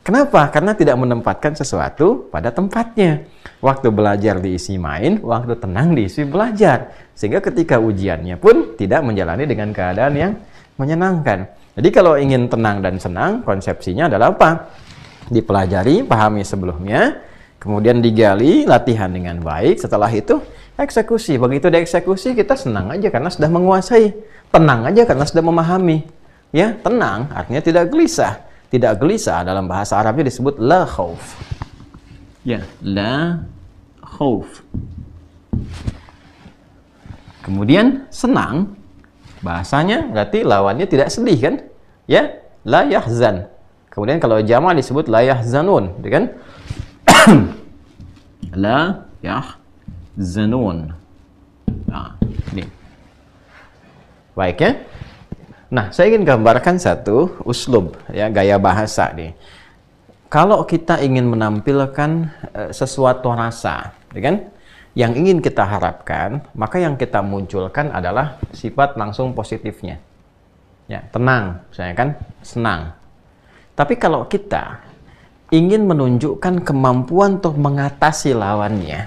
Kenapa? Karena tidak menempatkan sesuatu pada tempatnya. Waktu belajar diisi main, waktu tenang diisi belajar. Sehingga ketika ujiannya pun tidak menjalani dengan keadaan yang menyenangkan. Jadi kalau ingin tenang dan senang, konsepsinya adalah apa? Dipelajari, pahami sebelumnya, kemudian digali, latihan dengan baik. Setelah itu, eksekusi. Begitu dieksekusi, kita senang aja karena sudah menguasai. Tenang aja karena sudah memahami. Ya, tenang artinya tidak gelisah. Tidak gelisah dalam bahasa Arabnya disebut la khauf. Ya, la khauf. Kemudian senang, bahasanya berarti lawannya tidak sedih kan? Ya, la yahzan. Kemudian kalau jama' disebut la yahzanun, kan? La yah zanun. Nah, ini. Baik ya. Nah, saya ingin gambarkan satu uslub, ya, gaya bahasa nih. Kalau kita ingin menampilkan e, sesuatu rasa, ya kan? Yang ingin kita harapkan, maka yang kita munculkan adalah sifat langsung positifnya. Ya, tenang, misalnya kan, senang. Tapi kalau kita ingin menunjukkan kemampuan untuk mengatasi lawannya,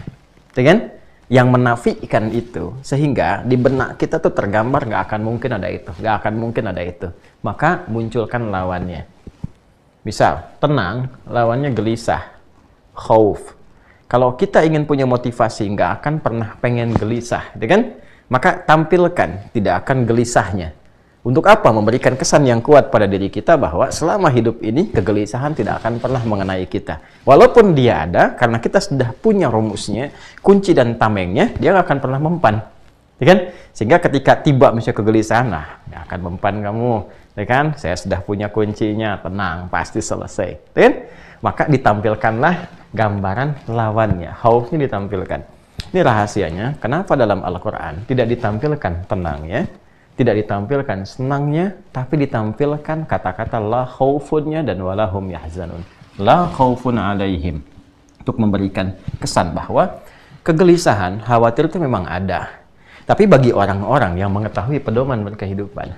dengan yang menafikan itu, sehingga di benak kita tuh tergambar nggak akan mungkin ada itu, nggak akan mungkin ada itu, maka munculkan lawannya. Misal tenang, lawannya gelisah, khauf. Kalau kita ingin punya motivasi nggak akan pernah pengen gelisah, kan? Maka tampilkan tidak akan gelisahnya. Untuk apa? Memberikan kesan yang kuat pada diri kita bahwa selama hidup ini kegelisahan tidak akan pernah mengenai kita. Walaupun dia ada, karena kita sudah punya rumusnya, kunci dan tamengnya, dia nggak akan pernah mempan. Ya kan? Sehingga ketika tiba misalnya kegelisahan, nah, nggak akan mempan kamu. Ya kan? Saya sudah punya kuncinya, tenang, pasti selesai. Ya kan? Maka ditampilkanlah gambaran lawannya, khaufnya ditampilkan. Ini rahasianya, kenapa dalam Al-Quran tidak ditampilkan tenangnya, tidak ditampilkan senangnya, tapi ditampilkan kata-kata la khaufunnya dan wala hum yahzanun. La khaufun alaihim. Untuk memberikan kesan bahwa kegelisahan, khawatir itu memang ada. Tapi bagi orang-orang yang mengetahui pedoman berkehidupan,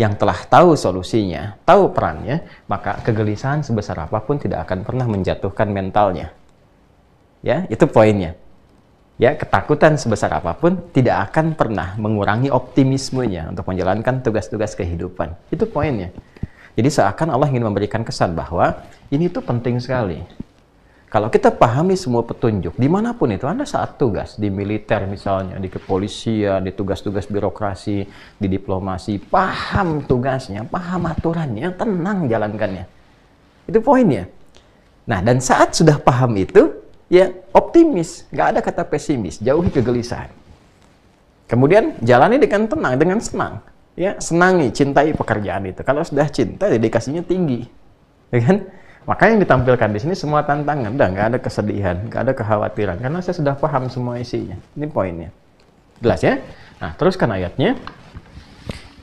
yang telah tahu solusinya, tahu perannya, maka kegelisahan sebesar apapun tidak akan pernah menjatuhkan mentalnya. Ya, itu poinnya. Ya, ketakutan sebesar apapun tidak akan pernah mengurangi optimismenya untuk menjalankan tugas-tugas kehidupan. Itu poinnya. Jadi seakan Allah ingin memberikan kesan bahwa ini tuh penting sekali. Kalau kita pahami semua petunjuk, dimanapun itu, Anda saat tugas, di militer misalnya, di kepolisian, di tugas-tugas birokrasi, di diplomasi, paham tugasnya, paham aturannya, tenang jalankannya. Itu poinnya. Nah, dan saat sudah paham itu, ya, optimis, nggak ada kata pesimis, jauhi kegelisahan. Kemudian jalani dengan tenang, dengan senang. Ya, senangi, cintai pekerjaan itu. Kalau sudah cinta, dedikasinya tinggi, ya kan? Maka yang ditampilkan di sini semua tantangan, udah nggak ada kesedihan, nggak ada kekhawatiran, karena saya sudah paham semua isinya. Ini poinnya, jelas ya? Nah, teruskan ayatnya.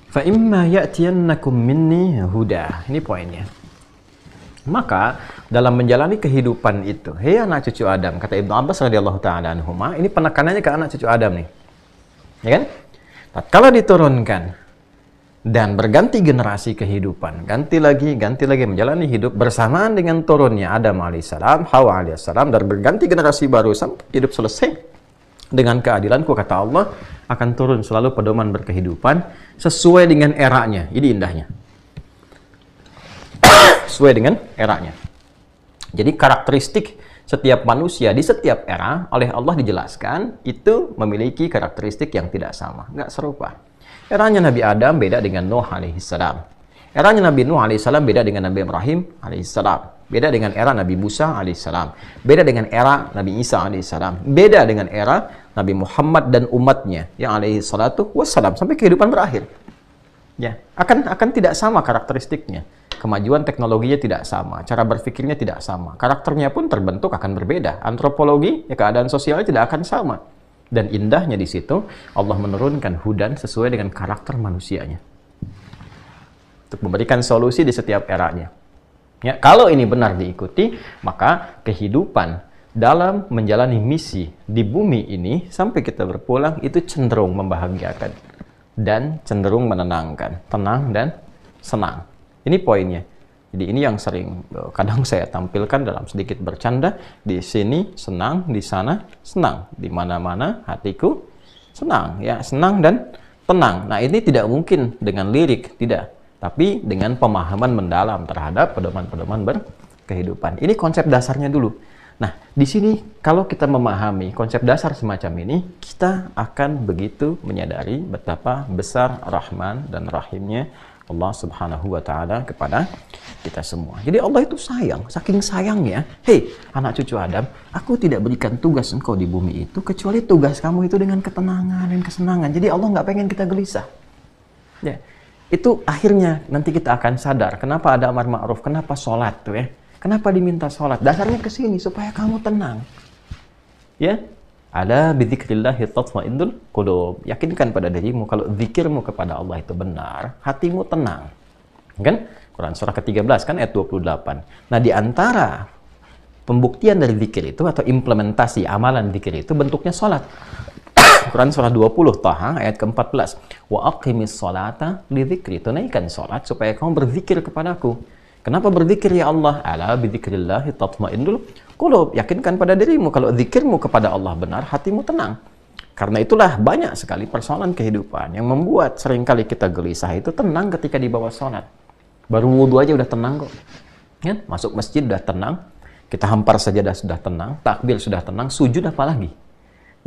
Fa imma ya'tiyannakum minni huda. Ini poinnya. Maka dalam menjalani kehidupan itu, hei anak cucu Adam, kata Ibn Abbas radhiyallahu taala anhuma, ini penekanannya ke anak cucu Adam nih, ya kan? Tatkala diturunkan dan berganti generasi kehidupan, ganti lagi, ganti lagi menjalani hidup bersamaan dengan turunnya Adam alaihissalam, Hawa alaihissalam, dan berganti generasi baru sampai hidup selesai. Dengan keadilanku, kata Allah, akan turun selalu pedoman berkehidupan sesuai dengan eranya. Ini indahnya. Sesuai dengan eranya. Jadi karakteristik setiap manusia di setiap era oleh Allah dijelaskan itu memiliki karakteristik yang tidak sama, nggak serupa. Eranya Nabi Adam beda dengan Nuh alaihissalam. Eranya Nabi Nuh alaihissalam beda dengan Nabi Ibrahim alaihissalam. Beda dengan era Nabi Musa alaihissalam. Beda dengan era Nabi Isa alaihissalam. Beda dengan era Nabi Muhammad dan umatnya yang alaihissalatu wassalam sampai kehidupan berakhir. Ya, akan akan tidak sama karakteristiknya. kemajuan teknologinya tidak sama, cara berpikirnya tidak sama, karakternya pun terbentuk akan berbeda. Antropologi, ya keadaan sosialnya tidak akan sama. Dan indahnya di situ, Allah menurunkan hudan sesuai dengan karakter manusianya, untuk memberikan solusi di setiap eranya. Ya, kalau ini benar diikuti, maka kehidupan dalam menjalani misi di bumi ini sampai kita berpulang itu cenderung membahagiakan dan cenderung menenangkan, tenang dan senang. Ini poinnya. Jadi ini yang sering kadang saya tampilkan dalam sedikit bercanda. Di sini senang, di sana senang, di mana-mana hatiku senang, ya, senang dan tenang. Nah, ini tidak mungkin dengan lirik, tidak. Tapi dengan pemahaman mendalam terhadap pedoman-pedoman berkehidupan. Ini konsep dasarnya dulu. Nah, di sini kalau kita memahami konsep dasar semacam ini, kita akan begitu menyadari betapa besar Rahman dan Rahimnya Allah Subhanahu wa Ta'ala kepada kita semua. Jadi Allah itu sayang, saking sayangnya, hei anak cucu Adam, aku tidak berikan tugas engkau di bumi itu kecuali tugas kamu itu dengan ketenangan dan kesenangan. Jadi Allah nggak pengen kita gelisah. Ya. Itu akhirnya nanti kita akan sadar kenapa ada amar ma'ruf, kenapa sholat tuh ya, kenapa diminta sholat, dasarnya ke sini supaya kamu tenang, ya. Ala bidzikrillahi tatma'innul qulub, yakinkan pada dirimu kalau zikirmu kepada Allah itu benar, hatimu tenang, kan? Quran surah ke tiga belas kan ayat dua puluh delapan. Nah, di antara pembuktian dari zikir itu atau implementasi amalan zikir itu bentuknya sholat. Quran surah dua puluh Taha ayat ke empat belas, wa aqimis sholata lidzikri, tunaikan sholat supaya kamu berzikir kepadaku. Kenapa berzikir ya Allah? Ala bidzikrillahi tatmainnul qulub, yakinkan pada dirimu kalau zikirmu kepada Allah benar, hatimu tenang. Karena itulah banyak sekali persoalan kehidupan yang membuat seringkali kita gelisah itu tenang ketika di bawah sholat. Baru wudhu aja udah tenang kok, ya? Masuk masjid udah tenang, kita hampar sajadah sudah tenang, takbir sudah tenang, sujud apa lagi?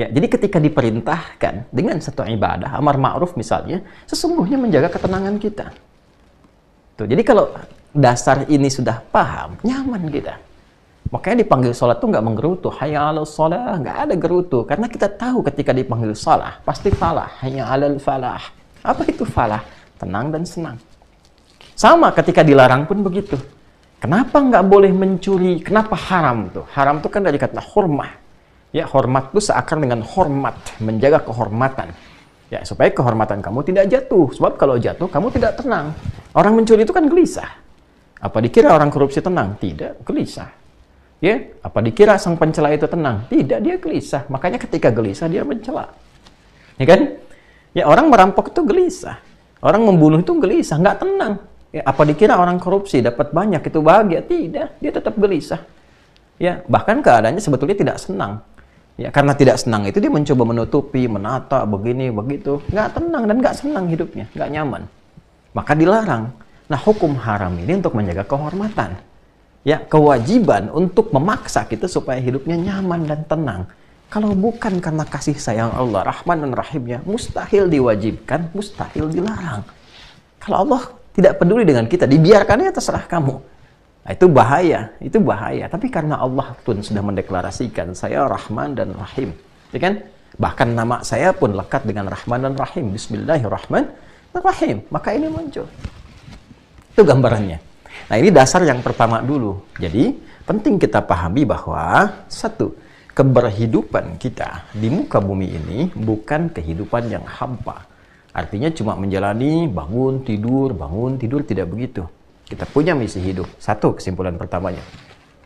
Ya, jadi ketika diperintahkan dengan satu ibadah, amar ma'ruf misalnya, sesungguhnya menjaga ketenangan kita. Tuh, jadi kalau dasar ini sudah paham, nyaman kita. Makanya dipanggil sholat tuh nggak menggerutu, hayya alal sholah, nggak ada gerutu. Karena kita tahu ketika dipanggil sholah, pasti falah, hayya alal falah. Apa itu falah? Tenang dan senang. Sama ketika dilarang pun begitu. Kenapa nggak boleh mencuri? Kenapa haram tuh? Haram tuh kan dari kata hurmah. Ya, hormat itu seakan dengan hormat, menjaga kehormatan. Ya, supaya kehormatan kamu tidak jatuh. Sebab kalau jatuh, kamu tidak tenang. Orang mencuri itu kan gelisah. Apa dikira orang korupsi tenang? Tidak, gelisah. Ya, apa dikira sang pencela itu tenang? Tidak, dia gelisah. Makanya ketika gelisah, dia mencela. Ya kan? Ya, orang merampok itu gelisah. Orang membunuh itu gelisah, nggak tenang. Ya, apa dikira orang korupsi dapat banyak itu bahagia? Tidak, dia tetap gelisah. Ya, bahkan keadaannya sebetulnya tidak senang. Ya, karena tidak senang itu dia mencoba menutupi, menata, begini, begitu. Nggak tenang dan nggak senang hidupnya, nggak nyaman. Maka dilarang. Nah, hukum haram ini untuk menjaga kehormatan. Ya, kewajiban untuk memaksa kita supaya hidupnya nyaman dan tenang. Kalau bukan karena kasih sayang Allah, Rahman dan Rahimnya, mustahil diwajibkan, mustahil dilarang. Kalau Allah tidak peduli dengan kita, dibiarkannya terserah kamu. Nah, itu bahaya, itu bahaya. Tapi karena Allah pun sudah mendeklarasikan saya Rahman dan Rahim, ya kan? Bahkan nama saya pun lekat dengan Rahman dan Rahim. Bismillahirrahmanirrahim. Maka ini muncul. Itu gambarannya. Nah, ini dasar yang pertama dulu. Jadi penting kita pahami bahwa satu, keberhidupan kita di muka bumi ini bukan kehidupan yang hampa. Artinya cuma menjalani bangun tidur, bangun tidur, tidak begitu. Kita punya misi hidup. Satu kesimpulan pertamanya,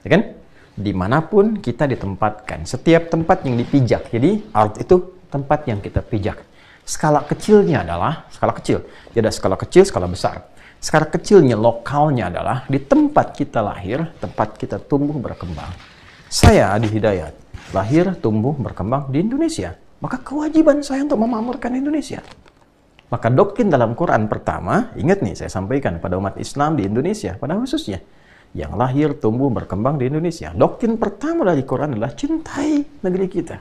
ya kan? Dimanapun kita ditempatkan, setiap tempat yang dipijak. Jadi art itu tempat yang kita pijak. Skala kecilnya adalah skala kecil. Jadi ada skala kecil, skala besar. Skala kecilnya, lokalnya adalah di tempat kita lahir, tempat kita tumbuh berkembang. Saya Adi Hidayat lahir, tumbuh, berkembang di Indonesia. Maka kewajiban saya untuk memakmurkan Indonesia. Maka doktrin dalam Quran pertama, ingat nih saya sampaikan pada umat Islam di Indonesia, pada khususnya, yang lahir, tumbuh, berkembang di Indonesia. Doktrin pertama dari Quran adalah cintai negeri kita.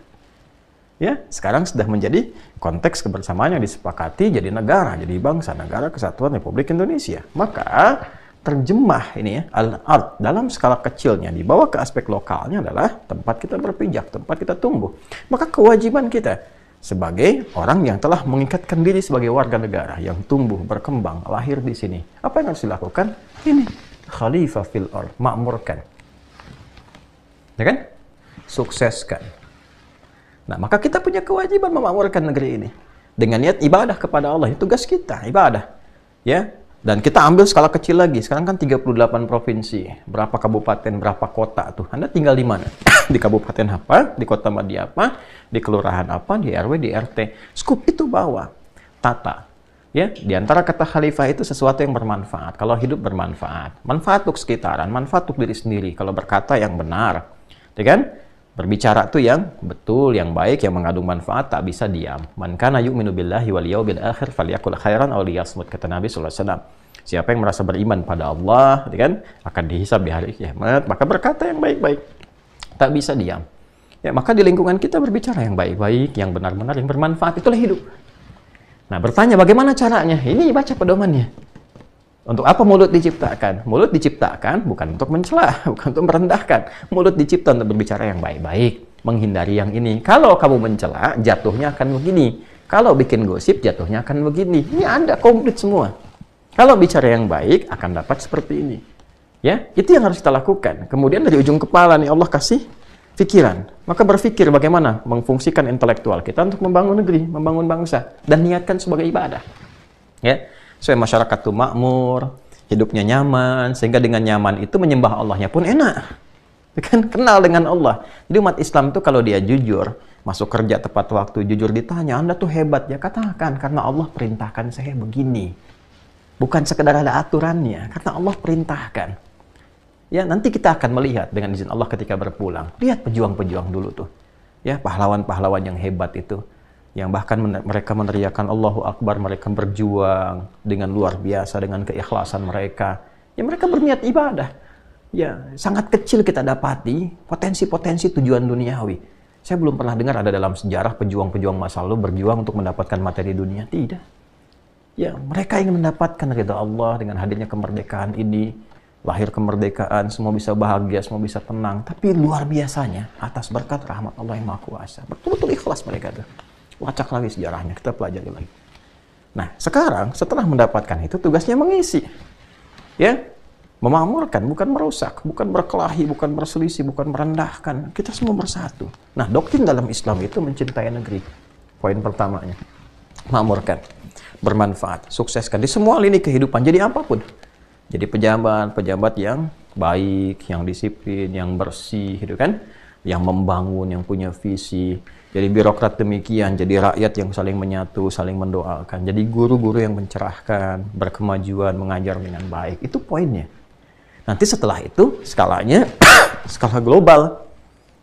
Ya, sekarang sudah menjadi konteks kebersamaan yang disepakati jadi negara, jadi bangsa, negara kesatuan Republik Indonesia. Maka terjemah ini ya, al-ard dalam skala kecilnya dibawa ke aspek lokalnya adalah tempat kita berpijak, tempat kita tumbuh. Maka kewajiban kita sebagai orang yang telah mengikatkan diri sebagai warga negara yang tumbuh, berkembang, lahir di sini. Apa yang harus dilakukan? Ini, khalifah fil ard, makmurkan. Ya kan? Sukseskan. Nah, maka kita punya kewajiban memakmurkan negeri ini dengan niat ibadah kepada Allah. Itu tugas kita, ibadah. Ya. Dan kita ambil skala kecil lagi. Sekarang kan tiga puluh delapan provinsi. Berapa kabupaten, berapa kota tuh. Anda tinggal di mana? Di kabupaten apa? Di kota media apa? Di kelurahan apa? Di R W, di R T. Skup itu bawa. Tata. Ya, di antara kata khalifah itu sesuatu yang bermanfaat. Kalau hidup bermanfaat. Manfaat untuk sekitaran, manfaat untuk diri sendiri. Kalau berkata yang benar. Ya kan? Berbicara tuh yang betul, yang baik, yang mengandung manfaat, tak bisa diam. Man kana yu'minu billahi wal yaumil akhir falyakul khairan aw liyasmut, kata Nabi sallallahu alaihi wasallam. Siapa yang merasa beriman pada Allah, ya kan, akan dihisab di hari kiamat, maka berkata yang baik-baik. Tak bisa diam. Ya, maka di lingkungan kita berbicara yang baik-baik, yang benar-benar, yang bermanfaat, itulah hidup. Nah, bertanya bagaimana caranya? Ini baca pedomannya. Untuk apa mulut diciptakan? Mulut diciptakan bukan untuk mencela, bukan untuk merendahkan. Mulut diciptakan untuk berbicara yang baik-baik, menghindari yang ini. Kalau kamu mencela, jatuhnya akan begini. Kalau bikin gosip, jatuhnya akan begini. Ini ada komplit semua. Kalau bicara yang baik, akan dapat seperti ini. Ya, itu yang harus kita lakukan. Kemudian dari ujung kepala nih Allah kasih pikiran. Maka berpikir bagaimana mengfungsikan intelektual kita untuk membangun negeri, membangun bangsa, dan niatkan sebagai ibadah. Ya, supaya masyarakat itu makmur, hidupnya nyaman, sehingga dengan nyaman itu menyembah Allahnya pun enak. Kan kenal dengan Allah. Jadi umat Islam itu kalau dia jujur, masuk kerja tepat waktu, jujur ditanya, Anda tuh hebat, ya katakan karena Allah perintahkan saya begini. Bukan sekedar ada aturannya, karena Allah perintahkan. Ya, nanti kita akan melihat dengan izin Allah ketika berpulang. Lihat pejuang-pejuang dulu tuh. Ya, pahlawan-pahlawan yang hebat itu. Yang bahkan men mereka meneriakan Allahu Akbar, mereka berjuang dengan luar biasa, dengan keikhlasan mereka. Ya, mereka berniat ibadah. Ya, sangat kecil kita dapati potensi-potensi tujuan duniawi. Saya belum pernah dengar ada dalam sejarah pejuang-pejuang masa lalu berjuang untuk mendapatkan materi dunia. Tidak. Ya, mereka ingin mendapatkan ridha Allah dengan hadirnya kemerdekaan ini. Lahir kemerdekaan, semua bisa bahagia, semua bisa tenang. Tapi luar biasanya, atas berkat rahmat Allah yang Maha Kuasa. Betul-betul ikhlas mereka tuh. Lacak lagi sejarahnya, kita pelajari lagi. Nah, sekarang setelah mendapatkan itu, tugasnya mengisi. Ya, memakmurkan, bukan merusak, bukan berkelahi, bukan berselisih, bukan merendahkan. Kita semua bersatu. Nah, doktrin dalam Islam itu mencintai negeri. Poin pertamanya. Makmurkan, bermanfaat, sukseskan di semua lini kehidupan, jadi apapun, jadi pejabat, pejabat yang baik, yang disiplin, yang bersih, gitu kan, yang membangun, yang punya visi, jadi birokrat demikian, jadi rakyat yang saling menyatu, saling mendoakan, jadi guru-guru yang mencerahkan, berkemajuan, mengajar dengan baik, itu poinnya. Nanti setelah itu skalanya skala global.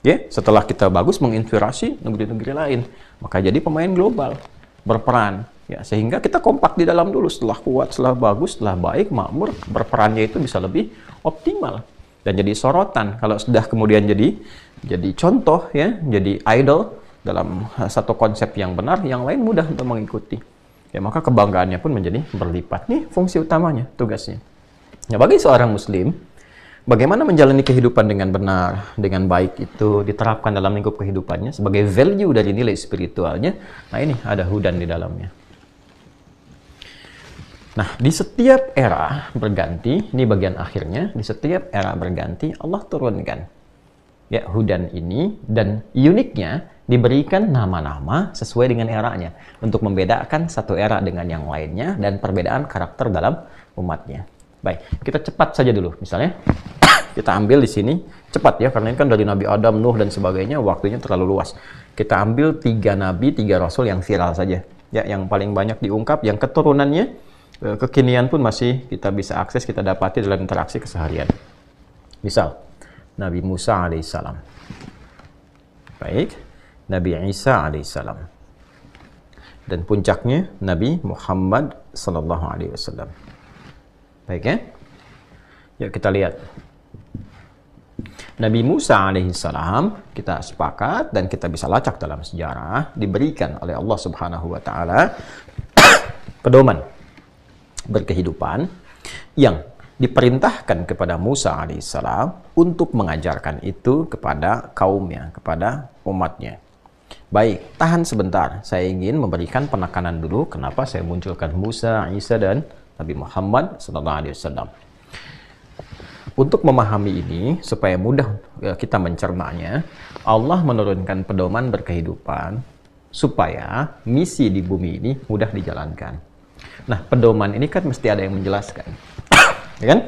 Ya, setelah kita bagus menginspirasi negeri-negeri lain, maka jadi pemain global. Berperan, ya, sehingga kita kompak di dalam dulu. Setelah kuat, setelah bagus, setelah baik, makmur, berperannya itu bisa lebih optimal dan jadi sorotan. Kalau sudah kemudian jadi jadi contoh, ya, jadi idol dalam satu konsep yang benar, yang lain mudah untuk mengikuti. Ya, maka kebanggaannya pun menjadi berlipat. Nih fungsi utamanya, tugasnya. Nah, bagi seorang muslim, bagaimana menjalani kehidupan dengan benar, dengan baik itu diterapkan dalam lingkup kehidupannya sebagai value dari nilai spiritualnya. Nah, ini ada hudan di dalamnya. Nah, di setiap era berganti, ini bagian akhirnya, di setiap era berganti Allah turunkan ya hudan ini, dan uniknya diberikan nama-nama sesuai dengan eranya untuk membedakan satu era dengan yang lainnya dan perbedaan karakter dalam umatnya. Baik, kita cepat saja dulu. Misalnya, kita ambil di sini cepat ya, karena ini kan dari Nabi Adam, Nuh, dan sebagainya, waktunya terlalu luas. Kita ambil tiga Nabi, tiga Rasul yang viral saja. Ya, yang paling banyak diungkap, yang keturunannya, kekinian pun masih kita bisa akses, kita dapati dalam interaksi keseharian. Misal, Nabi Musa alaihissalam. Baik, Nabi Isa alaihissalam. Dan puncaknya, Nabi Muhammad sallallahu alaihi wasallam. Baik ya, yuk kita lihat Nabi Musa alaihissalam, kita sepakat dan kita bisa lacak dalam sejarah, diberikan oleh Allah subhanahu wa ta'ala pedoman berkehidupan yang diperintahkan kepada Musa alaihissalam untuk mengajarkan itu kepada kaumnya, kepada umatnya. Baik, tahan sebentar. Saya ingin memberikan penekanan dulu kenapa saya munculkan Musa, Isa, dan Nabi Muhammad shallallahu alaihi wasallam. Untuk memahami ini, supaya mudah kita mencermanya, Allah menurunkan pedoman berkehidupan supaya misi di bumi ini mudah dijalankan. Nah, pedoman ini kan mesti ada yang menjelaskan. Ya kan?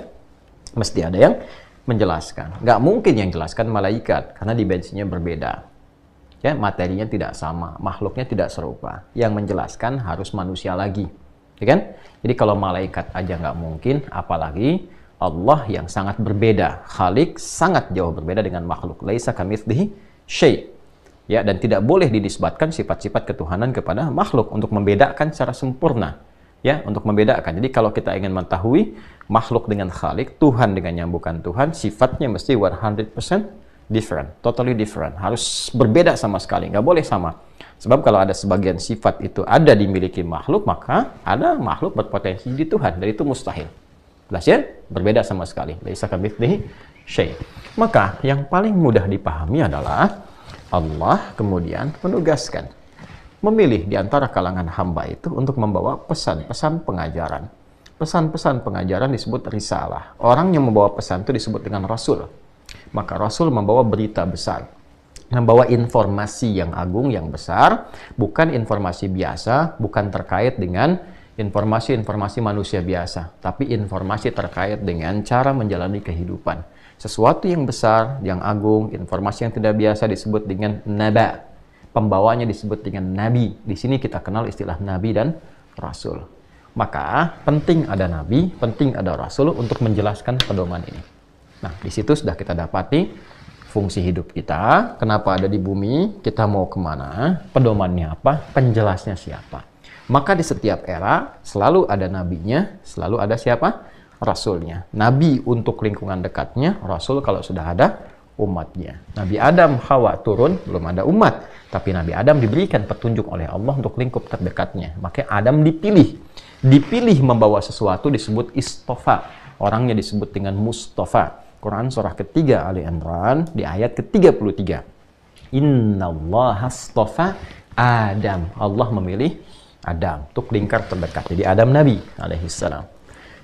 Mesti ada yang menjelaskan. Nggak mungkin yang jelaskan malaikat, karena dimensinya berbeda. Ya, materinya tidak sama, makhluknya tidak serupa. Yang menjelaskan harus manusia lagi, ya kan? Jadi kalau malaikat aja nggak mungkin, apalagi Allah yang sangat berbeda, Khalik sangat jauh berbeda dengan makhluk. Laisa kamitslihi syai'. Ya, dan tidak boleh dinisbatkan sifat-sifat ketuhanan kepada makhluk untuk membedakan secara sempurna. Ya, untuk membedakan. Jadi kalau kita ingin mengetahui makhluk dengan Khalik, Tuhan dengan yang bukan Tuhan, sifatnya mesti one hundred percent different, totally different, harus berbeda sama sekali, nggak boleh sama. Sebab kalau ada sebagian sifat itu ada dimiliki makhluk, maka ada makhluk berpotensi di Tuhan, dan itu mustahil. Jelas ya? Berbeda sama sekali. Laisa kamitslihi syai'. Maka yang paling mudah dipahami adalah Allah kemudian menugaskan, memilih di antara kalangan hamba itu untuk membawa pesan-pesan pengajaran. Pesan-pesan pengajaran disebut risalah. Orang yang membawa pesan itu disebut dengan rasul. Maka Rasul membawa berita besar, membawa informasi yang agung, yang besar, bukan informasi biasa, bukan terkait dengan informasi-informasi manusia biasa, tapi informasi terkait dengan cara menjalani kehidupan. Sesuatu yang besar, yang agung, informasi yang tidak biasa disebut dengan naba. Pembawanya disebut dengan nabi. Di sini kita kenal istilah nabi dan rasul. Maka penting ada nabi, penting ada rasul untuk menjelaskan pedoman ini. Nah, di situ sudah kita dapati fungsi hidup kita, kenapa ada di bumi, kita mau kemana, pedomannya apa, penjelasnya siapa. Maka di setiap era selalu ada nabinya, selalu ada siapa? Rasulnya. Nabi untuk lingkungan dekatnya, rasul kalau sudah ada umatnya. Nabi Adam, Hawa turun, belum ada umat. Tapi Nabi Adam diberikan petunjuk oleh Allah untuk lingkup terdekatnya. Makanya Adam dipilih. Dipilih membawa sesuatu disebut istofa. Orangnya disebut dengan Mustafa. Quran surah ketiga Ali Imran di ayat ke tiga puluh tiga. Innallaha astafa Adam. Allah memilih Adam untuk lingkar terdekat. Jadi Adam Nabi alaihissalam.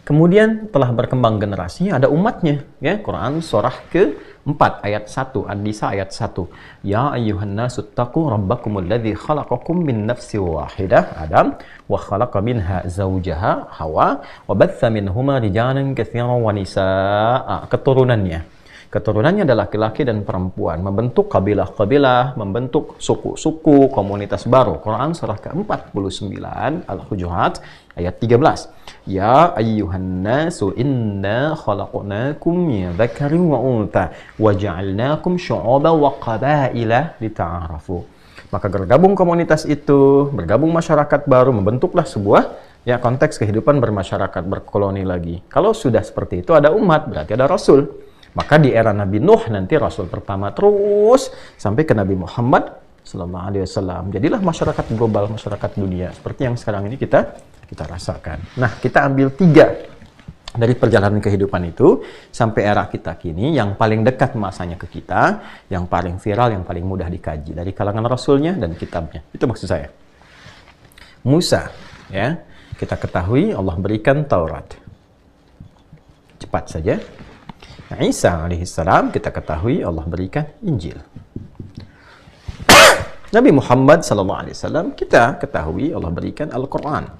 Kemudian telah berkembang generasi ada umatnya, ya. Quran surah ke empat ayat satu, An-Nisa ayat satu. Ya ayyuhan nasu taqu rabbakumul ladzi khalaqakum min nafsin wahidah Adam wa khalaqa minha zaujaha Hawa wa batsa minhuma rijalan katsiran wa nisaa. Keturunannya. Keturunannya adalah laki-laki dan perempuan, membentuk kabilah-kabilah, membentuk suku-suku, komunitas baru. Quran surah ke empat puluh sembilan Al-Hujurat ayat tiga belas. Ya ayyuhan nasu inna khalaqnakum min dzakarin wa untha wa ja'alnakum syu'uban wa qabaila lita'arafu. Maka bergabung komunitas itu, bergabung masyarakat baru, membentuklah sebuah ya konteks kehidupan bermasyarakat, berkoloni lagi. Kalau sudah seperti itu ada umat, berarti ada rasul. Maka di era Nabi Nuh nanti rasul pertama terus sampai ke Nabi Muhammad sallallahu alaihi wasallam. Jadilah masyarakat global, masyarakat dunia seperti yang sekarang ini kita kita rasakan. Nah, kita ambil tiga dari perjalanan kehidupan itu sampai era kita kini yang paling dekat masanya ke kita, yang paling viral, yang paling mudah dikaji dari kalangan rasulnya dan kitabnya. Itu maksud saya. Musa, ya. Kita ketahui Allah berikan Taurat. Cepat saja. Nah, Isa alaihissalam kita ketahui Allah berikan Injil. Nabi Muhammad shallallahu alaihi wasallam kita ketahui Allah berikan Al-Quran.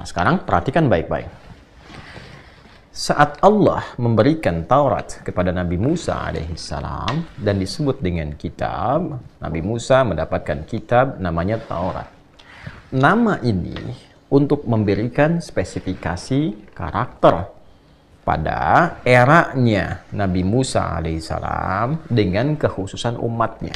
Nah, sekarang perhatikan baik-baik. Saat Allah memberikan Taurat kepada Nabi Musa alaihissalam dan disebut dengan kitab, Nabi Musa mendapatkan kitab namanya Taurat. Nama ini untuk memberikan spesifikasi karakter pada eranya Nabi Musa alaihissalam dengan kekhususan umatnya.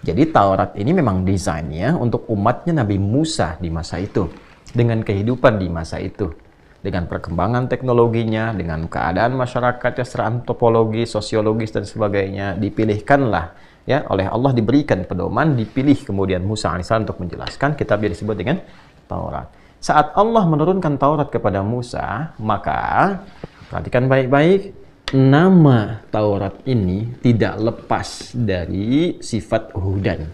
Jadi Taurat ini memang desainnya untuk umatnya Nabi Musa di masa itu, dengan kehidupan di masa itu, dengan perkembangan teknologinya, dengan keadaan masyarakatnya secara antropologi, sosiologis dan sebagainya. Dipilihkanlah, ya, oleh Allah diberikan pedoman, dipilih kemudian Musa alaihissalam untuk menjelaskan, kitabnya disebut dengan Taurat. Saat Allah menurunkan Taurat kepada Musa, maka perhatikan baik-baik, nama Taurat ini tidak lepas dari sifat hudan.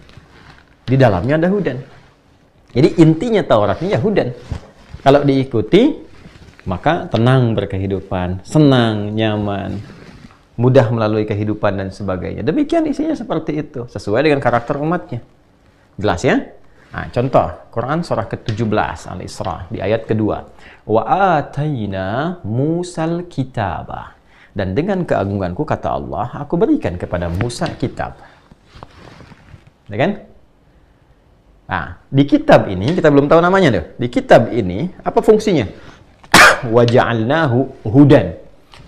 Di dalamnya ada hudan. Jadi intinya Taurat ini ya hudan. Kalau diikuti, maka tenang berkehidupan, senang, nyaman, mudah melalui kehidupan dan sebagainya. Demikian isinya seperti itu, sesuai dengan karakter umatnya. Jelas ya? Nah, contoh, Quran surah ke tujuh belas Al-Isra, di ayat kedua. Wa atayna Musal kitaba. Dan dengan keagunganku, kata Allah, aku berikan kepada Musa kitab. Ya kan? Nah, di kitab ini, kita belum tahu namanya tuh. Di kitab ini, apa fungsinya? Wa ja'alnahu hudan.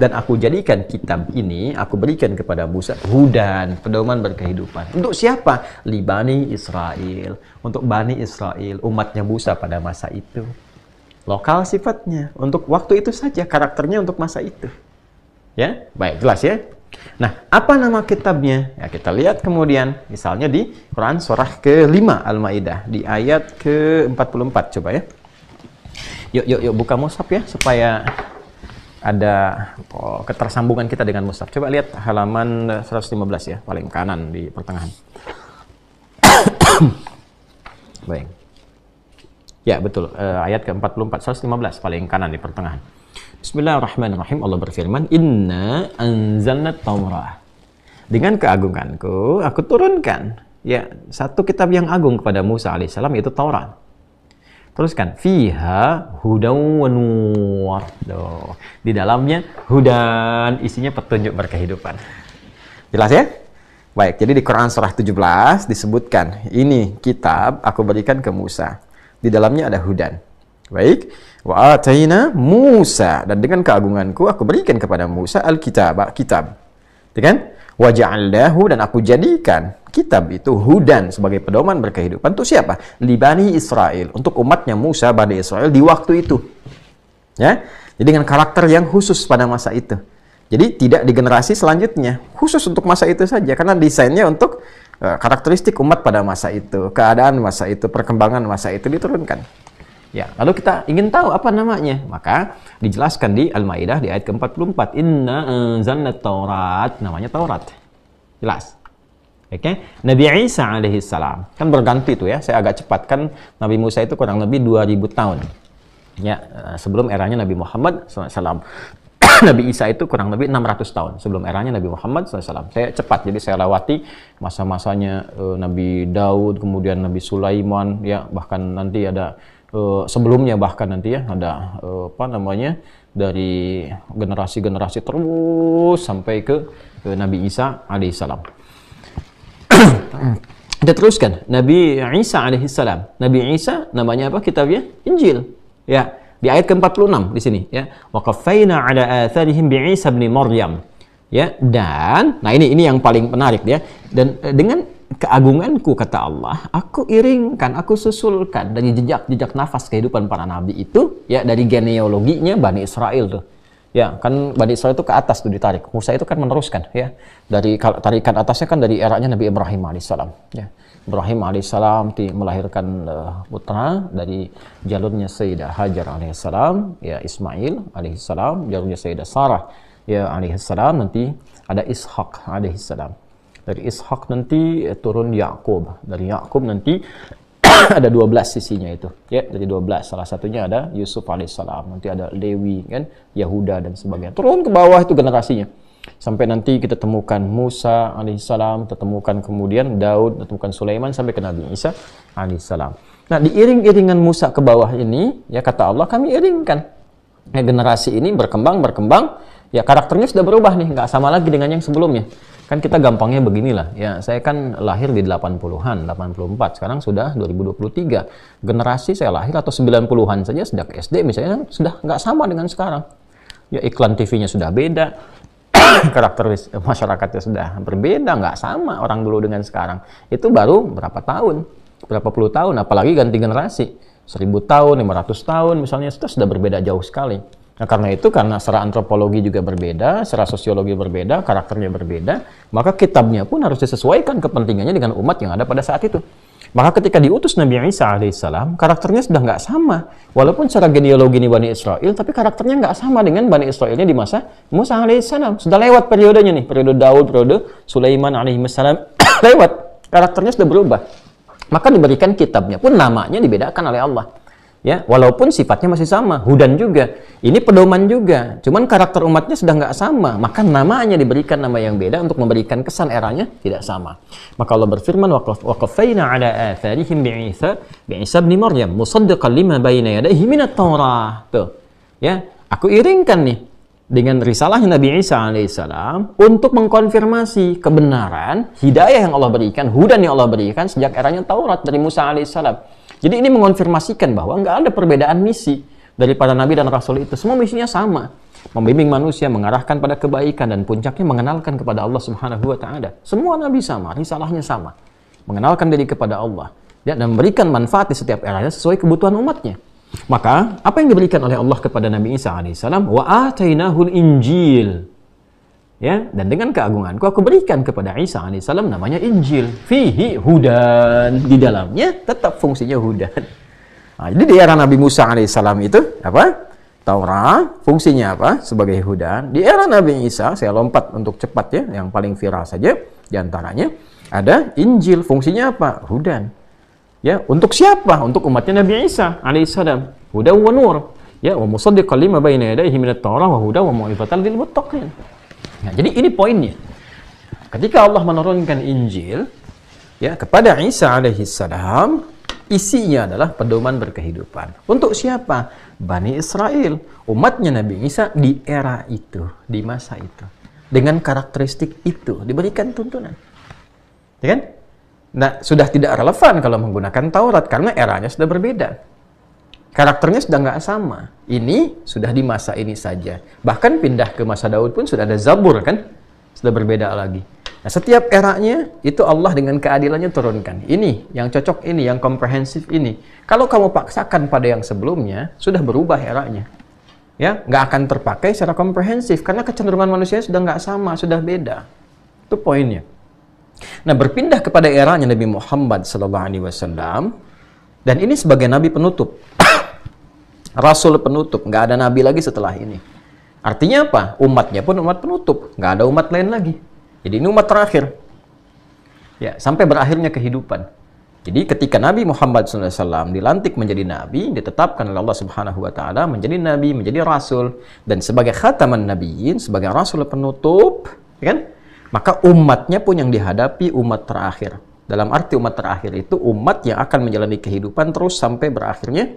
Dan aku jadikan kitab ini, aku berikan kepada Musa hudan, pedoman berkehidupan. Untuk siapa? Li Bani Israel. Untuk Bani Israel, umatnya Musa pada masa itu. Lokal sifatnya. Untuk waktu itu saja, karakternya untuk masa itu. Ya, baik, jelas ya. Nah, apa nama kitabnya? Ya, kita lihat kemudian, misalnya di Quran surah kelima Al-Maidah di ayat ke empat puluh empat. Coba ya. Yuk, yuk, yuk buka mushaf ya supaya ada oh, ketersambungan kita dengan mushaf. Coba lihat halaman seratus lima belas ya, paling kanan di pertengahan. Baik. Ya, betul. Uh, ayat ke empat puluh empat, seratus lima belas paling kanan di pertengahan. Bismillahirrahmanirrahim. Allah berfirman, "Inna anzalna Taurah." Dengan keagunganku, aku turunkan ya satu kitab yang agung kepada Musa alaihissalam, yaitu Taurat. Teruskan, "Fiha hudan wa nur." Di dalamnya hudan, isinya petunjuk berkehidupan. Jelas ya? Baik, jadi di Quran surah tujuh belas disebutkan, ini kitab aku berikan ke Musa. Di dalamnya ada hudan. Baik. Wa atayna Musa, dan dengan keagunganku aku berikan kepada Musa al-kitab, kitab. Dengan wa ja'alnahu, dan aku jadikan kitab itu hudan sebagai pedoman berkehidupan. Itu siapa? Li Bani Israel, untuk umatnya Musa, Bani Israel di waktu itu. Ya. Jadi dengan karakter yang khusus pada masa itu. Jadi tidak di generasi selanjutnya, khusus untuk masa itu saja, karena desainnya untuk karakteristik umat pada masa itu, keadaan masa itu, perkembangan masa itu diturunkan. Ya, lalu kita ingin tahu apa namanya, maka dijelaskan di Al-Maidah di ayat ke empat puluh empat, "Inna anzalna Taurat." Namanya Taurat. Jelas. Oke. Okay? Nabi Isa alaihi salam kan berganti itu ya. Saya agak cepat, kan Nabi Musa itu kurang lebih dua ribu tahun. Ya, sebelum eranya Nabi Muhammad shallallahu alaihi wasallam. Nabi Isa itu kurang lebih enam ratus tahun sebelum eranya Nabi Muhammad shallallahu alaihi wasallam. Saya cepat, jadi saya lewati masa-masanya uh, Nabi Daud, kemudian Nabi Sulaiman, ya bahkan nanti ada uh, sebelumnya bahkan nanti ya ada uh, apa namanya dari generasi-generasi terus sampai ke uh, Nabi Isa alaihissalam. Kita teruskan Nabi Isa alaihissalam. Nabi Isa namanya apa kitabnya? Injil. Ya. Di ayat ke empat puluh enam di sini ya, wa qafaina ala atharihim bi Isa bin Maryam ya, dan nah ini ini yang paling menarik ya, dan eh, dengan keagunganku kata Allah aku iringkan, aku susulkan dari jejak-jejak nafas kehidupan para nabi itu ya, dari genealoginya Bani Israel tuh ya, kan Bani Israel itu ke atas tuh ditarik, Musa itu kan meneruskan ya, dari kalau tarikan atasnya kan dari eranya Nabi Ibrahim alaihissalam ya. Ibrahim alaihissalam melahirkan uh, putra dari jalurnya Sayyidah Hajar alaihissalam, ya Ismail alaihissalam, jalurnya Sayyidah Sarah ya alaihissalam, nanti ada Ishak alaihissalam. Dari Ishak nanti ya, turun Yakub. Dari Yakub nanti ada dua belas sisinya itu. Ya, dari dua belas salah satunya ada Yusuf alaihissalam, nanti ada Lewi kan, Yahuda dan sebagainya. Turun ke bawah itu generasinya. Sampai nanti kita temukan Musa alaihissalam, kita temukan kemudian Daud, kita temukan Sulaiman sampai ke Nabi Isa alaihissalam. Nah, diiring-iringan Musa ke bawah ini, ya kata Allah kami iringkan. Ya, generasi ini berkembang, berkembang, ya karakternya sudah berubah nih, nggak sama lagi dengan yang sebelumnya. Kan kita gampangnya beginilah, ya saya kan lahir di delapan puluhan, delapan puluh empat, sekarang sudah dua ribu dua puluh tiga. Generasi saya lahir atau sembilan puluhan saja, sejak S D misalnya, sudah nggak sama dengan sekarang. Ya iklan T V-nya sudah beda, karakter masyarakatnya sudah berbeda, nggak sama orang dulu dengan sekarang. Itu baru berapa tahun, berapa puluh tahun, apalagi ganti generasi seribu tahun, lima ratus tahun misalnya, itu sudah berbeda jauh sekali. Nah, karena itu, karena secara antropologi juga berbeda, secara sosiologi berbeda, karakternya berbeda, maka kitabnya pun harus disesuaikan kepentingannya dengan umat yang ada pada saat itu. Maka ketika diutus Nabi Isa alaihissalam, karakternya sudah nggak sama. Walaupun secara genealogi ini Bani Israel, tapi karakternya nggak sama dengan Bani Israelnya di masa Musa alaihissalam. Sudah lewat periodenya nih, periode Daud, periode Sulaiman alaihissalam. Lewat, karakternya sudah berubah. Maka diberikan kitabnya pun namanya dibedakan oleh Allah. Ya, walaupun sifatnya masih sama, hudan juga. Ini pedoman juga, cuman karakter umatnya sudah nggak sama. Maka namanya diberikan nama yang beda untuk memberikan kesan eranya tidak sama. Maka Allah berfirman, waqafayna ala atharihim bi'isa bi'isa bin Maryam musaddiqan lima baina yadayhi minat Taurah. Tuh. Ya, aku iringkan nih dengan risalahnya Nabi Isa alaihissalam untuk mengkonfirmasi kebenaran hidayah yang Allah berikan, hudan yang Allah berikan sejak eranya Taurat dari Musa alaihissalam. Jadi ini mengonfirmasikan bahwa nggak ada perbedaan misi daripada Nabi dan Rasul itu. Semua misinya sama. Membimbing manusia, mengarahkan pada kebaikan, dan puncaknya mengenalkan kepada Allah Subhanahu wa Ta'ala. Semua Nabi sama, risalahnya sama. Mengenalkan diri kepada Allah. Dan memberikan manfaat di setiap eranya sesuai kebutuhan umatnya. Maka, apa yang diberikan oleh Allah kepada Nabi Isa alaihissalam? Wa'atainahul Injil. Ya, dan dengan keagunganku aku berikan kepada Isa alaihissalam namanya Injil. Fihi hudan, di dalamnya tetap fungsinya hudan. Nah, jadi di era Nabi Musa alaihissalam itu apa? Taurat, fungsinya apa? Sebagai hudan. Di era Nabi Isa, saya lompat untuk cepat ya, yang paling viral saja diantaranya ada Injil. Fungsinya apa? Hudan. Ya, untuk siapa? Untuk umatnya Nabi Isa alaihissalam. Huda wa nur. Ya, wa musaddiqan lima baina yadayhi minat Taurah wa huda wa mau'izatan lil muttaqin. Nah, jadi ini poinnya. Ketika Allah menurunkan Injil ya kepada Isa alaihissalam, isinya adalah pedoman berkehidupan. Untuk siapa? Bani Israel, umatnya Nabi Isa di era itu, di masa itu. Dengan karakteristik itu diberikan tuntunan. Ya kan? Nah, sudah tidak relevan kalau menggunakan Taurat karena eranya sudah berbeda. Karakternya sudah nggak sama. Ini sudah di masa ini saja. Bahkan pindah ke masa Daud pun sudah ada Zabur kan? Sudah berbeda lagi. Nah, setiap eranya itu Allah dengan keadilannya turunkan. Ini yang cocok, ini yang komprehensif ini. Kalau kamu paksakan pada yang sebelumnya, sudah berubah eranya. Ya, nggak akan terpakai secara komprehensif karena kecenderungan manusia sudah nggak sama, sudah beda. Itu poinnya. Nah, berpindah kepada eranya Nabi Muhammad sallallahu alaihi wasallam, dan ini sebagai nabi penutup. Rasul penutup, nggak ada nabi lagi setelah ini. Artinya apa? Umatnya pun umat penutup, nggak ada umat lain lagi. Jadi ini umat terakhir. Ya, sampai berakhirnya kehidupan. Jadi ketika Nabi Muhammad shallallahu alaihi wasallam dilantik menjadi nabi, ditetapkan oleh Allah Subhanahu wa Ta'ala menjadi nabi, menjadi rasul, dan sebagai khataman nabiyyin, sebagai rasul penutup, ya kan? Maka umatnya pun yang dihadapi umat terakhir. Dalam arti umat terakhir itu umat yang akan menjalani kehidupan terus sampai berakhirnya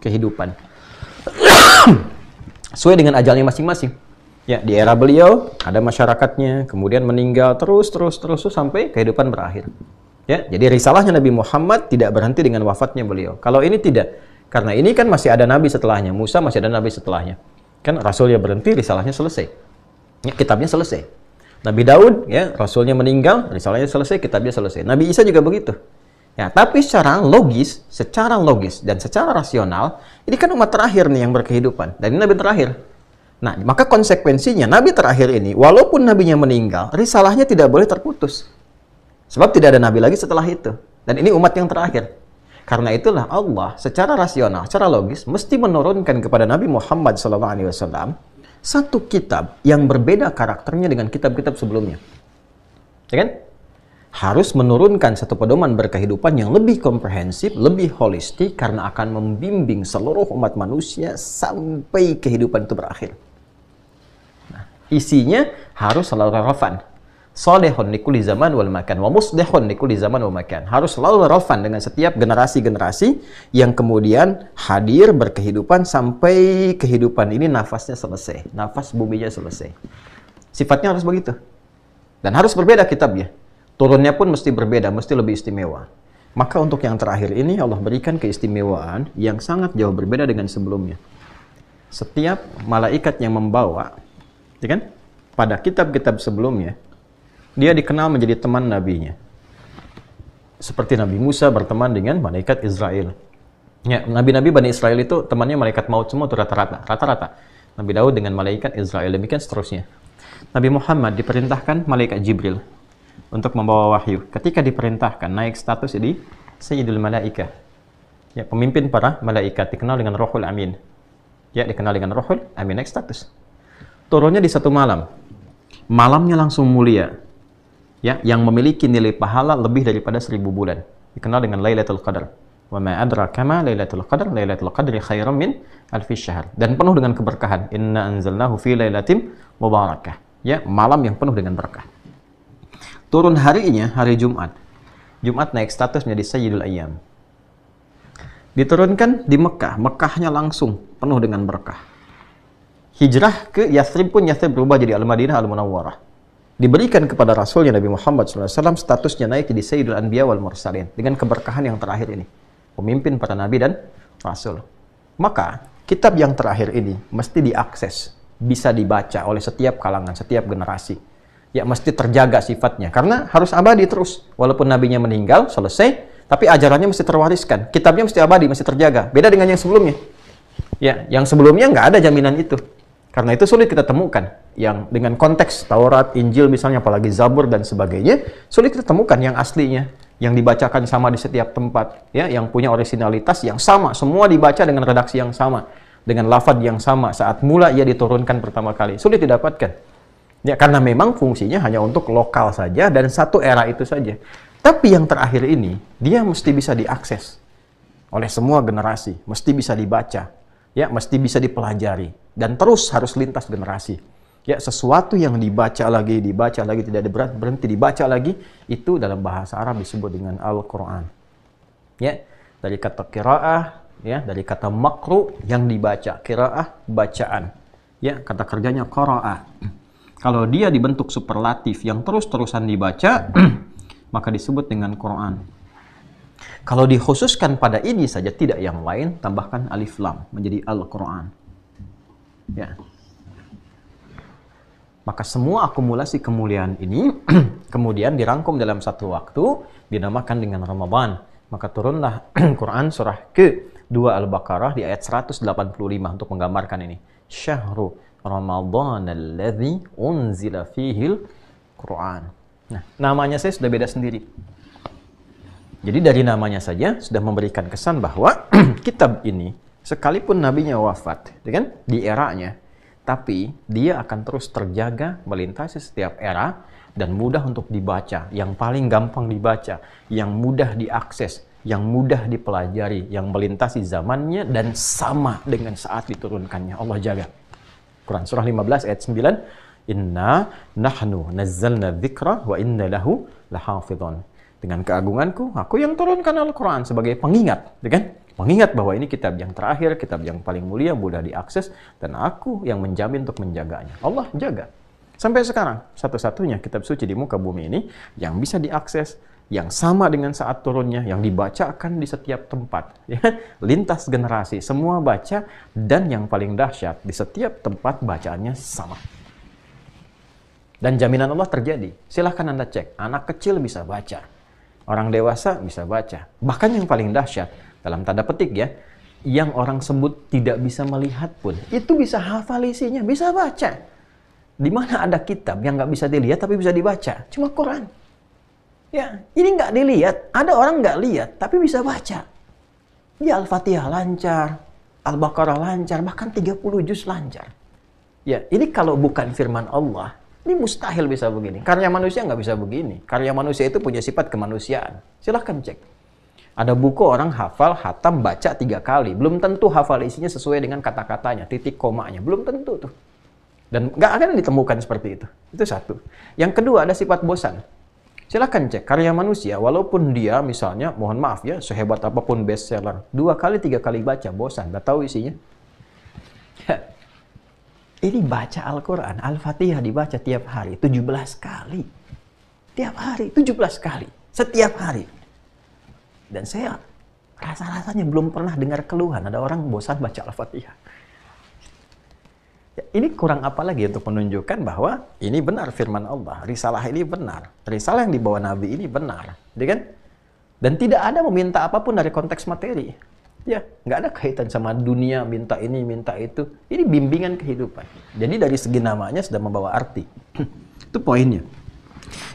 kehidupan sesuai dengan ajalnya masing-masing. Ya, di era beliau ada masyarakatnya, kemudian meninggal terus terus terus, terus sampai kehidupan berakhir. Ya, jadi risalahnya Nabi Muhammad tidak berhenti dengan wafatnya beliau. Kalau ini tidak, karena ini kan masih ada nabi setelahnya. Musa masih ada nabi setelahnya. Kan rasulnya berhenti, risalahnya selesai. Ya, kitabnya selesai. Nabi Daud ya, rasulnya meninggal, risalahnya selesai, kitabnya selesai. Nabi Isa juga begitu. Ya, tapi secara logis, secara logis dan secara rasional, ini kan umat terakhir nih yang berkehidupan. Dan ini nabi terakhir. Nah, maka konsekuensinya nabi terakhir ini, walaupun nabinya meninggal, risalahnya tidak boleh terputus. Sebab tidak ada nabi lagi setelah itu. Dan ini umat yang terakhir. Karena itulah Allah secara rasional, secara logis, mesti menurunkan kepada Nabi Muhammad shallallahu alaihi wasallam satu kitab yang berbeda karakternya dengan kitab-kitab sebelumnya. Ya kan? Harus menurunkan satu pedoman berkehidupan yang lebih komprehensif, lebih holistik, karena akan membimbing seluruh umat manusia sampai kehidupan itu berakhir. Nah, isinya harus selalu relevan. Solehun likuli zaman wal makan, wa muslehun likuli zaman wal makan. Harus selalu relevan dengan setiap generasi-generasi yang kemudian hadir berkehidupan sampai kehidupan ini nafasnya selesai, nafas buminya selesai. Sifatnya harus begitu. Dan harus berbeda kitabnya. Turunnya pun mesti berbeda, mesti lebih istimewa. Maka untuk yang terakhir ini Allah berikan keistimewaan yang sangat jauh berbeda dengan sebelumnya. Setiap malaikat yang membawa, ya kan, pada kitab-kitab sebelumnya, dia dikenal menjadi teman nabinya. Seperti Nabi Musa berteman dengan malaikat Israel. Ya, nabi-nabi Bani Israel itu temannya malaikat maut semua, itu rata-rata. Rata-rata. Nabi Daud dengan malaikat Israel, demikian seterusnya. Nabi Muhammad diperintahkan malaikat Jibril untuk membawa wahyu. Ketika diperintahkan naik status jadi Sayyidul Malaikah, ya, pemimpin para malaikat, dikenal dengan Ruhul Amin. Ya, dikenal dengan Ruhul Amin. Next status. Turunnya di satu malam. Malamnya langsung mulia. Ya, yang memiliki nilai pahala lebih daripada seribu bulan. Dikenal dengan Lailatul Qadar. Wa ma adraka ma Lailatul Qadar, Lailatul Qadri khairum min alfi syahr. Dan penuh dengan keberkahan. Inna anzalnahu fi lailatin mubarakah. Ya, malam yang penuh dengan berkah. Turun harinya, hari Jumat. Jumat naik status menjadi Sayyidul Ayyam. Diturunkan di Mekah. Mekahnya langsung penuh dengan berkah. Hijrah ke Yathrib pun Yathrib berubah jadi Al-Madinah Al-Munawwarah. Diberikan kepada Rasulnya Nabi Muhammad shallallahu alaihi wasallam, statusnya naik jadi Sayyidul Anbiya wal Mursalin. Dengan keberkahan yang terakhir ini. Pemimpin para Nabi dan Rasul. Maka, kitab yang terakhir ini mesti diakses. Bisa dibaca oleh setiap kalangan, setiap generasi. Ya, mesti terjaga sifatnya. Karena harus abadi terus. Walaupun nabinya meninggal, selesai, tapi ajarannya mesti terwariskan. Kitabnya mesti abadi, mesti terjaga. Beda dengan yang sebelumnya. Ya, yang sebelumnya nggak ada jaminan itu. Karena itu sulit kita temukan. Yang dengan konteks Taurat, Injil misalnya, apalagi Zabur dan sebagainya, sulit kita temukan yang aslinya. Yang dibacakan sama di setiap tempat. Ya, yang punya orisinalitas yang sama. Semua dibaca dengan redaksi yang sama. Dengan lafad yang sama. Saat mula ia diturunkan pertama kali. Sulit didapatkan. Ya, karena memang fungsinya hanya untuk lokal saja dan satu era itu saja. Tapi yang terakhir ini, dia mesti bisa diakses oleh semua generasi. Mesti bisa dibaca. Ya, mesti bisa dipelajari. Dan terus harus lintas generasi. Ya, sesuatu yang dibaca lagi, dibaca lagi, tidak ada berhenti, dibaca lagi. Itu dalam bahasa Arab disebut dengan Al-Quran. Ya, dari kata qiraah, ya, dari kata makru yang dibaca. Qiraah, bacaan. Ya, kata kerjanya qaraah. Kalau dia dibentuk superlatif yang terus-terusan dibaca, maka disebut dengan Quran. Kalau dikhususkan pada ini saja, tidak yang lain, tambahkan alif lam menjadi Al-Quran. Ya. Maka semua akumulasi kemuliaan ini kemudian dirangkum dalam satu waktu, dinamakan dengan Ramadan. Maka turunlah Quran surah ke dua Al-Baqarah di ayat seratus delapan puluh lima untuk menggambarkan ini. Syahru Ramadhan alladzi unzila fihil Quran. Nah, namanya saya sudah beda sendiri. Jadi dari namanya saja sudah memberikan kesan bahwa kitab ini sekalipun nabinya wafat, kan, di eranya, tapi dia akan terus terjaga melintasi setiap era dan mudah untuk dibaca, yang paling gampang dibaca, yang mudah diakses, yang mudah dipelajari, yang melintasi zamannya dan sama dengan saat diturunkannya. Allah jaga. Quran surah lima belas ayat sembilan, inna nahnu nazzalna dzikra wa inna lahu lahafidhun. Dengan keagunganku aku yang turunkan Al-Quran sebagai pengingat, kan? Mengingat bahwa ini kitab yang terakhir, kitab yang paling mulia, mudah diakses, dan aku yang menjamin untuk menjaganya. Allah jaga sampai sekarang. Satu-satunya kitab suci di muka bumi ini yang bisa diakses, yang sama dengan saat turunnya, yang dibacakan di setiap tempat, ya, lintas generasi, semua baca, dan yang paling dahsyat, di setiap tempat bacaannya sama. Dan jaminan Allah terjadi. Silahkan Anda cek, anak kecil bisa baca, orang dewasa bisa baca, bahkan yang paling dahsyat, dalam tanda petik ya, yang orang sebut tidak bisa melihat pun, itu bisa hafal isinya, bisa baca. Di mana ada kitab yang nggak bisa dilihat tapi bisa dibaca? Cuma Quran. Ya, ini nggak dilihat, ada orang nggak lihat, tapi bisa baca. Ya, Al-Fatihah lancar, Al-Baqarah lancar, bahkan tiga puluh juz lancar. Ya, ini kalau bukan firman Allah, ini mustahil bisa begini. Karya manusia nggak bisa begini. Karya manusia itu punya sifat kemanusiaan. Silahkan cek. Ada buku orang hafal, hatam, baca tiga kali. Belum tentu hafal isinya sesuai dengan kata-katanya, titik komanya. Belum tentu tuh. Dan nggak akan ditemukan seperti itu. Itu satu. Yang kedua, ada sifat bosan. Silahkan cek karya manusia, walaupun dia misalnya, mohon maaf ya, sehebat apapun bestseller, dua kali, tiga kali baca, bosan, nggak tahu isinya. Ya. Ini baca Al-Quran, Al-Fatihah dibaca tiap hari, tujuh belas kali. Tiap hari, tujuh belas kali. Setiap hari. Dan saya rasa-rasanya belum pernah dengar keluhan, ada orang bosan baca Al-Fatihah. Ini kurang apa lagi untuk menunjukkan bahwa ini benar firman Allah, risalah ini benar, risalah yang dibawa Nabi ini benar, kan? Dan tidak ada meminta apapun dari konteks materi, ya, nggak ada kaitan sama dunia, minta ini, minta itu. Ini bimbingan kehidupan. Jadi dari segi namanya sudah membawa arti. Itu poinnya.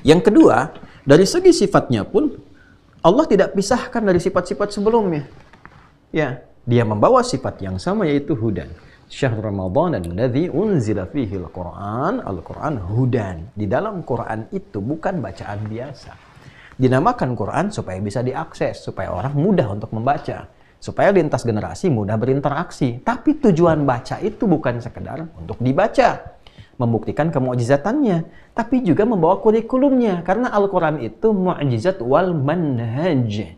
Yang kedua, dari segi sifatnya pun Allah tidak pisahkan dari sifat-sifat sebelumnya. Ya, dia membawa sifat yang sama, yaitu hudan. Syahrul Ramadhan alladzi unzila fihi al-Qur'an, al-Qur'an hudan. Di dalam Qur'an itu bukan bacaan biasa. Dinamakan Qur'an supaya bisa diakses, supaya orang mudah untuk membaca, supaya lintas generasi mudah berinteraksi. Tapi tujuan baca itu bukan sekedar untuk dibaca, membuktikan kemu'jizatannya, tapi juga membawa kurikulumnya, karena Al-Quran itu mu'jizat wal manhaj.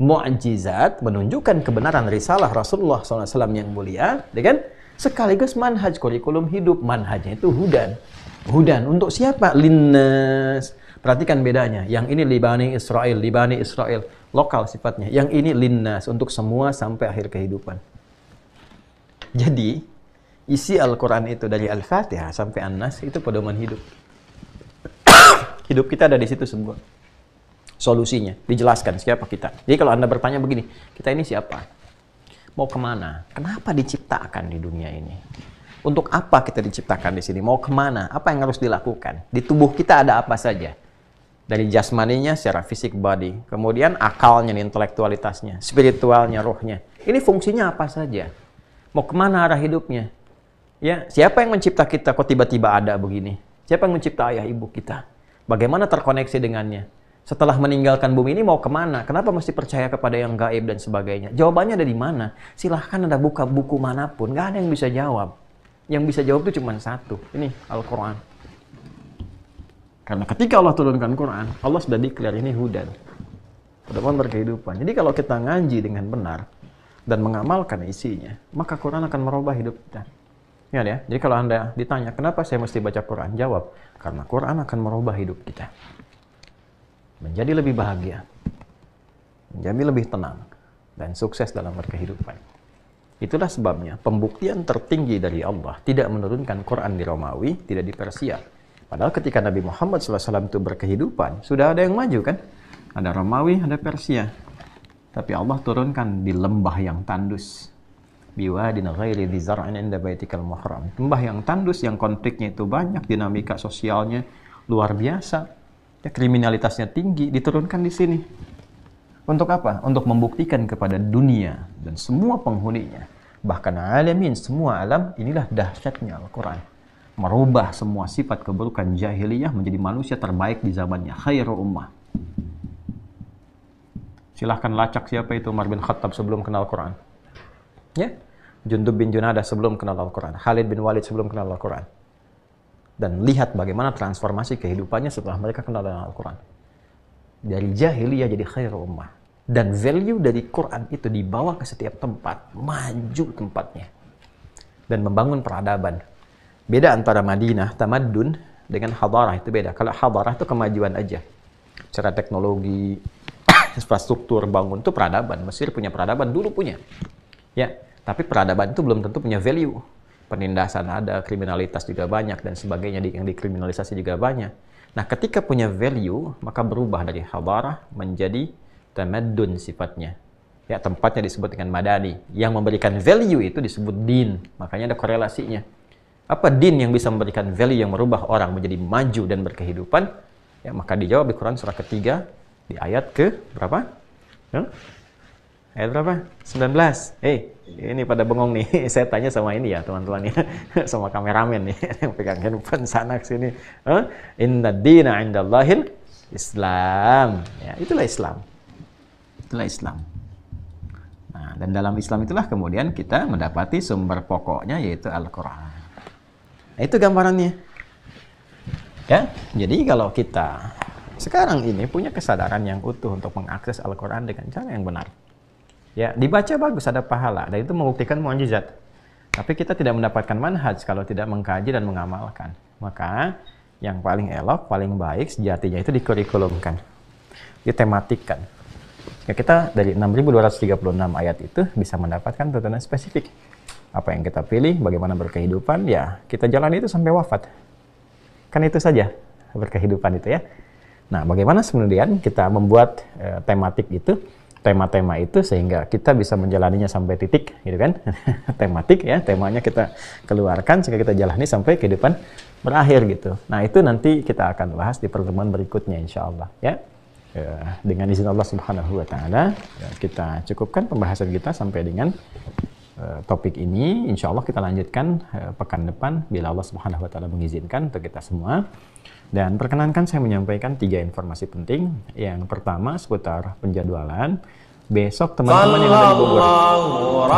Mu'jizat menunjukkan kebenaran risalah Rasulullah shallallahu alaihi wasallam yang mulia, dengan sekaligus manhaj, kurikulum hidup. Manhajnya itu hudan. Hudan untuk siapa? Linnas. Perhatikan bedanya, yang ini libani Israel, libani Israel lokal sifatnya, yang ini linnas untuk semua sampai akhir kehidupan. Jadi isi Al-Quran itu dari Al-Fatihah sampai An-Nas itu pedoman hidup. Hidup kita ada di situ semua. Solusinya dijelaskan siapa kita. Jadi kalau Anda bertanya begini, kita ini siapa? Mau kemana? Kenapa diciptakan di dunia ini? Untuk apa kita diciptakan di sini? Mau kemana? Apa yang harus dilakukan? Di tubuh kita ada apa saja? Dari jasmaninya secara fisik body, kemudian akalnya, intelektualitasnya, spiritualnya, rohnya. Ini fungsinya apa saja? Mau kemana arah hidupnya? Ya, siapa yang mencipta kita kok tiba-tiba ada begini? Siapa yang mencipta ayah ibu kita? Bagaimana terkoneksi dengannya? Setelah meninggalkan bumi ini mau kemana? Kenapa mesti percaya kepada yang gaib dan sebagainya? Jawabannya ada di mana? Silahkan Anda buka buku manapun, nggak ada yang bisa jawab. Yang bisa jawab itu cuma satu, ini Al-Quran. Karena ketika Allah turunkan Quran, Allah sudah declare ini hudan, pedoman berkehidupan. Jadi kalau kita ngaji dengan benar dan mengamalkan isinya, maka Quran akan merubah hidup kita. Ya, ya. Jadi kalau Anda ditanya, kenapa saya mesti baca Quran? Jawab, karena Quran akan merubah hidup kita. Menjadi lebih bahagia, menjadi lebih tenang, dan sukses dalam berkehidupan. Itulah sebabnya pembuktian tertinggi dari Allah tidak menurunkan Quran di Romawi, tidak di Persia. Padahal ketika Nabi Muhammad shallallahu alaihi wasallam itu berkehidupan, sudah ada yang maju kan? Ada Romawi, ada Persia. Tapi Allah turunkan di lembah yang tandus. Biwadin ghairi dzi zar'in 'inda baitikal muharram. Lembah yang tandus, yang konfliknya itu banyak, dinamika sosialnya luar biasa. Ya, kriminalitasnya tinggi, diturunkan di sini. Untuk apa? Untuk membuktikan kepada dunia dan semua penghuninya, bahkan alamin, semua alam, inilah dahsyatnya Al-Quran. Merubah semua sifat keburukan jahiliyah menjadi manusia terbaik di zamannya, khairu ummah. Silahkan lacak siapa itu Umar bin Khattab sebelum kenal Quran. Ya? Jundub bin Junada sebelum kenal Al-Quran, Khalid bin Walid sebelum kenal Al-Quran. Dan lihat bagaimana transformasi kehidupannya setelah mereka kenal dengan Al-Quran. Dari jahiliyah jadi khairu ummah. Dan value dari Quran itu dibawa ke setiap tempat, maju tempatnya. Dan membangun peradaban. Beda antara Madinah, tamadun, dengan hadarah itu beda. Kalau hadarah itu kemajuan aja. Secara teknologi, infrastruktur, bangun itu peradaban. Mesir punya peradaban, dulu punya. Ya, tapi peradaban itu belum tentu punya value. Penindasan ada, kriminalitas juga banyak, dan sebagainya, yang dikriminalisasi juga banyak. Nah, ketika punya value, maka berubah dari hadarah menjadi tamadun sifatnya. Ya, tempatnya disebut dengan madani. Yang memberikan value itu disebut din. Makanya ada korelasinya. Apa din yang bisa memberikan value yang merubah orang menjadi maju dan berkehidupan? Ya, maka dijawab di Quran surah ketiga, di ayat ke berapa? Hmm? Ayat berapa? sembilan belas. Eh, hey, ini pada bengong nih. Saya tanya sama ini ya, teman-teman ya. Sama kameramen nih. Yang pegang handphone sana kesini. Huh? Inna dina indallahin Islam. Ya, itulah Islam. Itulah Islam. Nah, dan dalam Islam itulah kemudian kita mendapati sumber pokoknya, yaitu Al-Quran. Nah, itu gambarannya. Ya, jadi kalau kita sekarang ini punya kesadaran yang utuh untuk mengakses Al-Quran dengan cara yang benar. Ya, dibaca bagus, ada pahala, dan itu membuktikan mu'jizat. Tapi kita tidak mendapatkan manhaj kalau tidak mengkaji dan mengamalkan. Maka yang paling elok, paling baik sejatinya itu dikurikulumkan, ditematikan. Jika kita dari enam ribu dua ratus tiga puluh enam ayat itu bisa mendapatkan tuntunan spesifik. Apa yang kita pilih, bagaimana berkehidupan, ya kita jalani itu sampai wafat. Kan itu saja berkehidupan itu ya. Nah, bagaimana kemudian kita membuat e, tematik itu, tema-tema itu, sehingga kita bisa menjalaninya sampai titik, gitu kan? Tematik ya, temanya kita keluarkan sehingga kita jalani sampai kehidupan berakhir gitu. Nah, itu nanti kita akan bahas di pertemuan berikutnya, insya Allah ya. ya, dengan izin Allah Subhanahu wa Ta'ala, ya, kita cukupkan pembahasan kita sampai dengan uh, topik ini. Insya Allah kita lanjutkan uh, pekan depan bila Allah Subhanahu wa Ta'ala mengizinkan untuk kita semua. Dan perkenankan saya menyampaikan tiga informasi penting. Yang pertama seputar penjadwalan. Besok teman-teman yang ada di Bogor,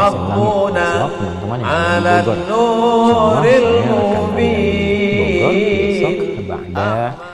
besok teman-teman yang ada di Bogor, insya Allah saya akan ada di Bogor besok. Ba'da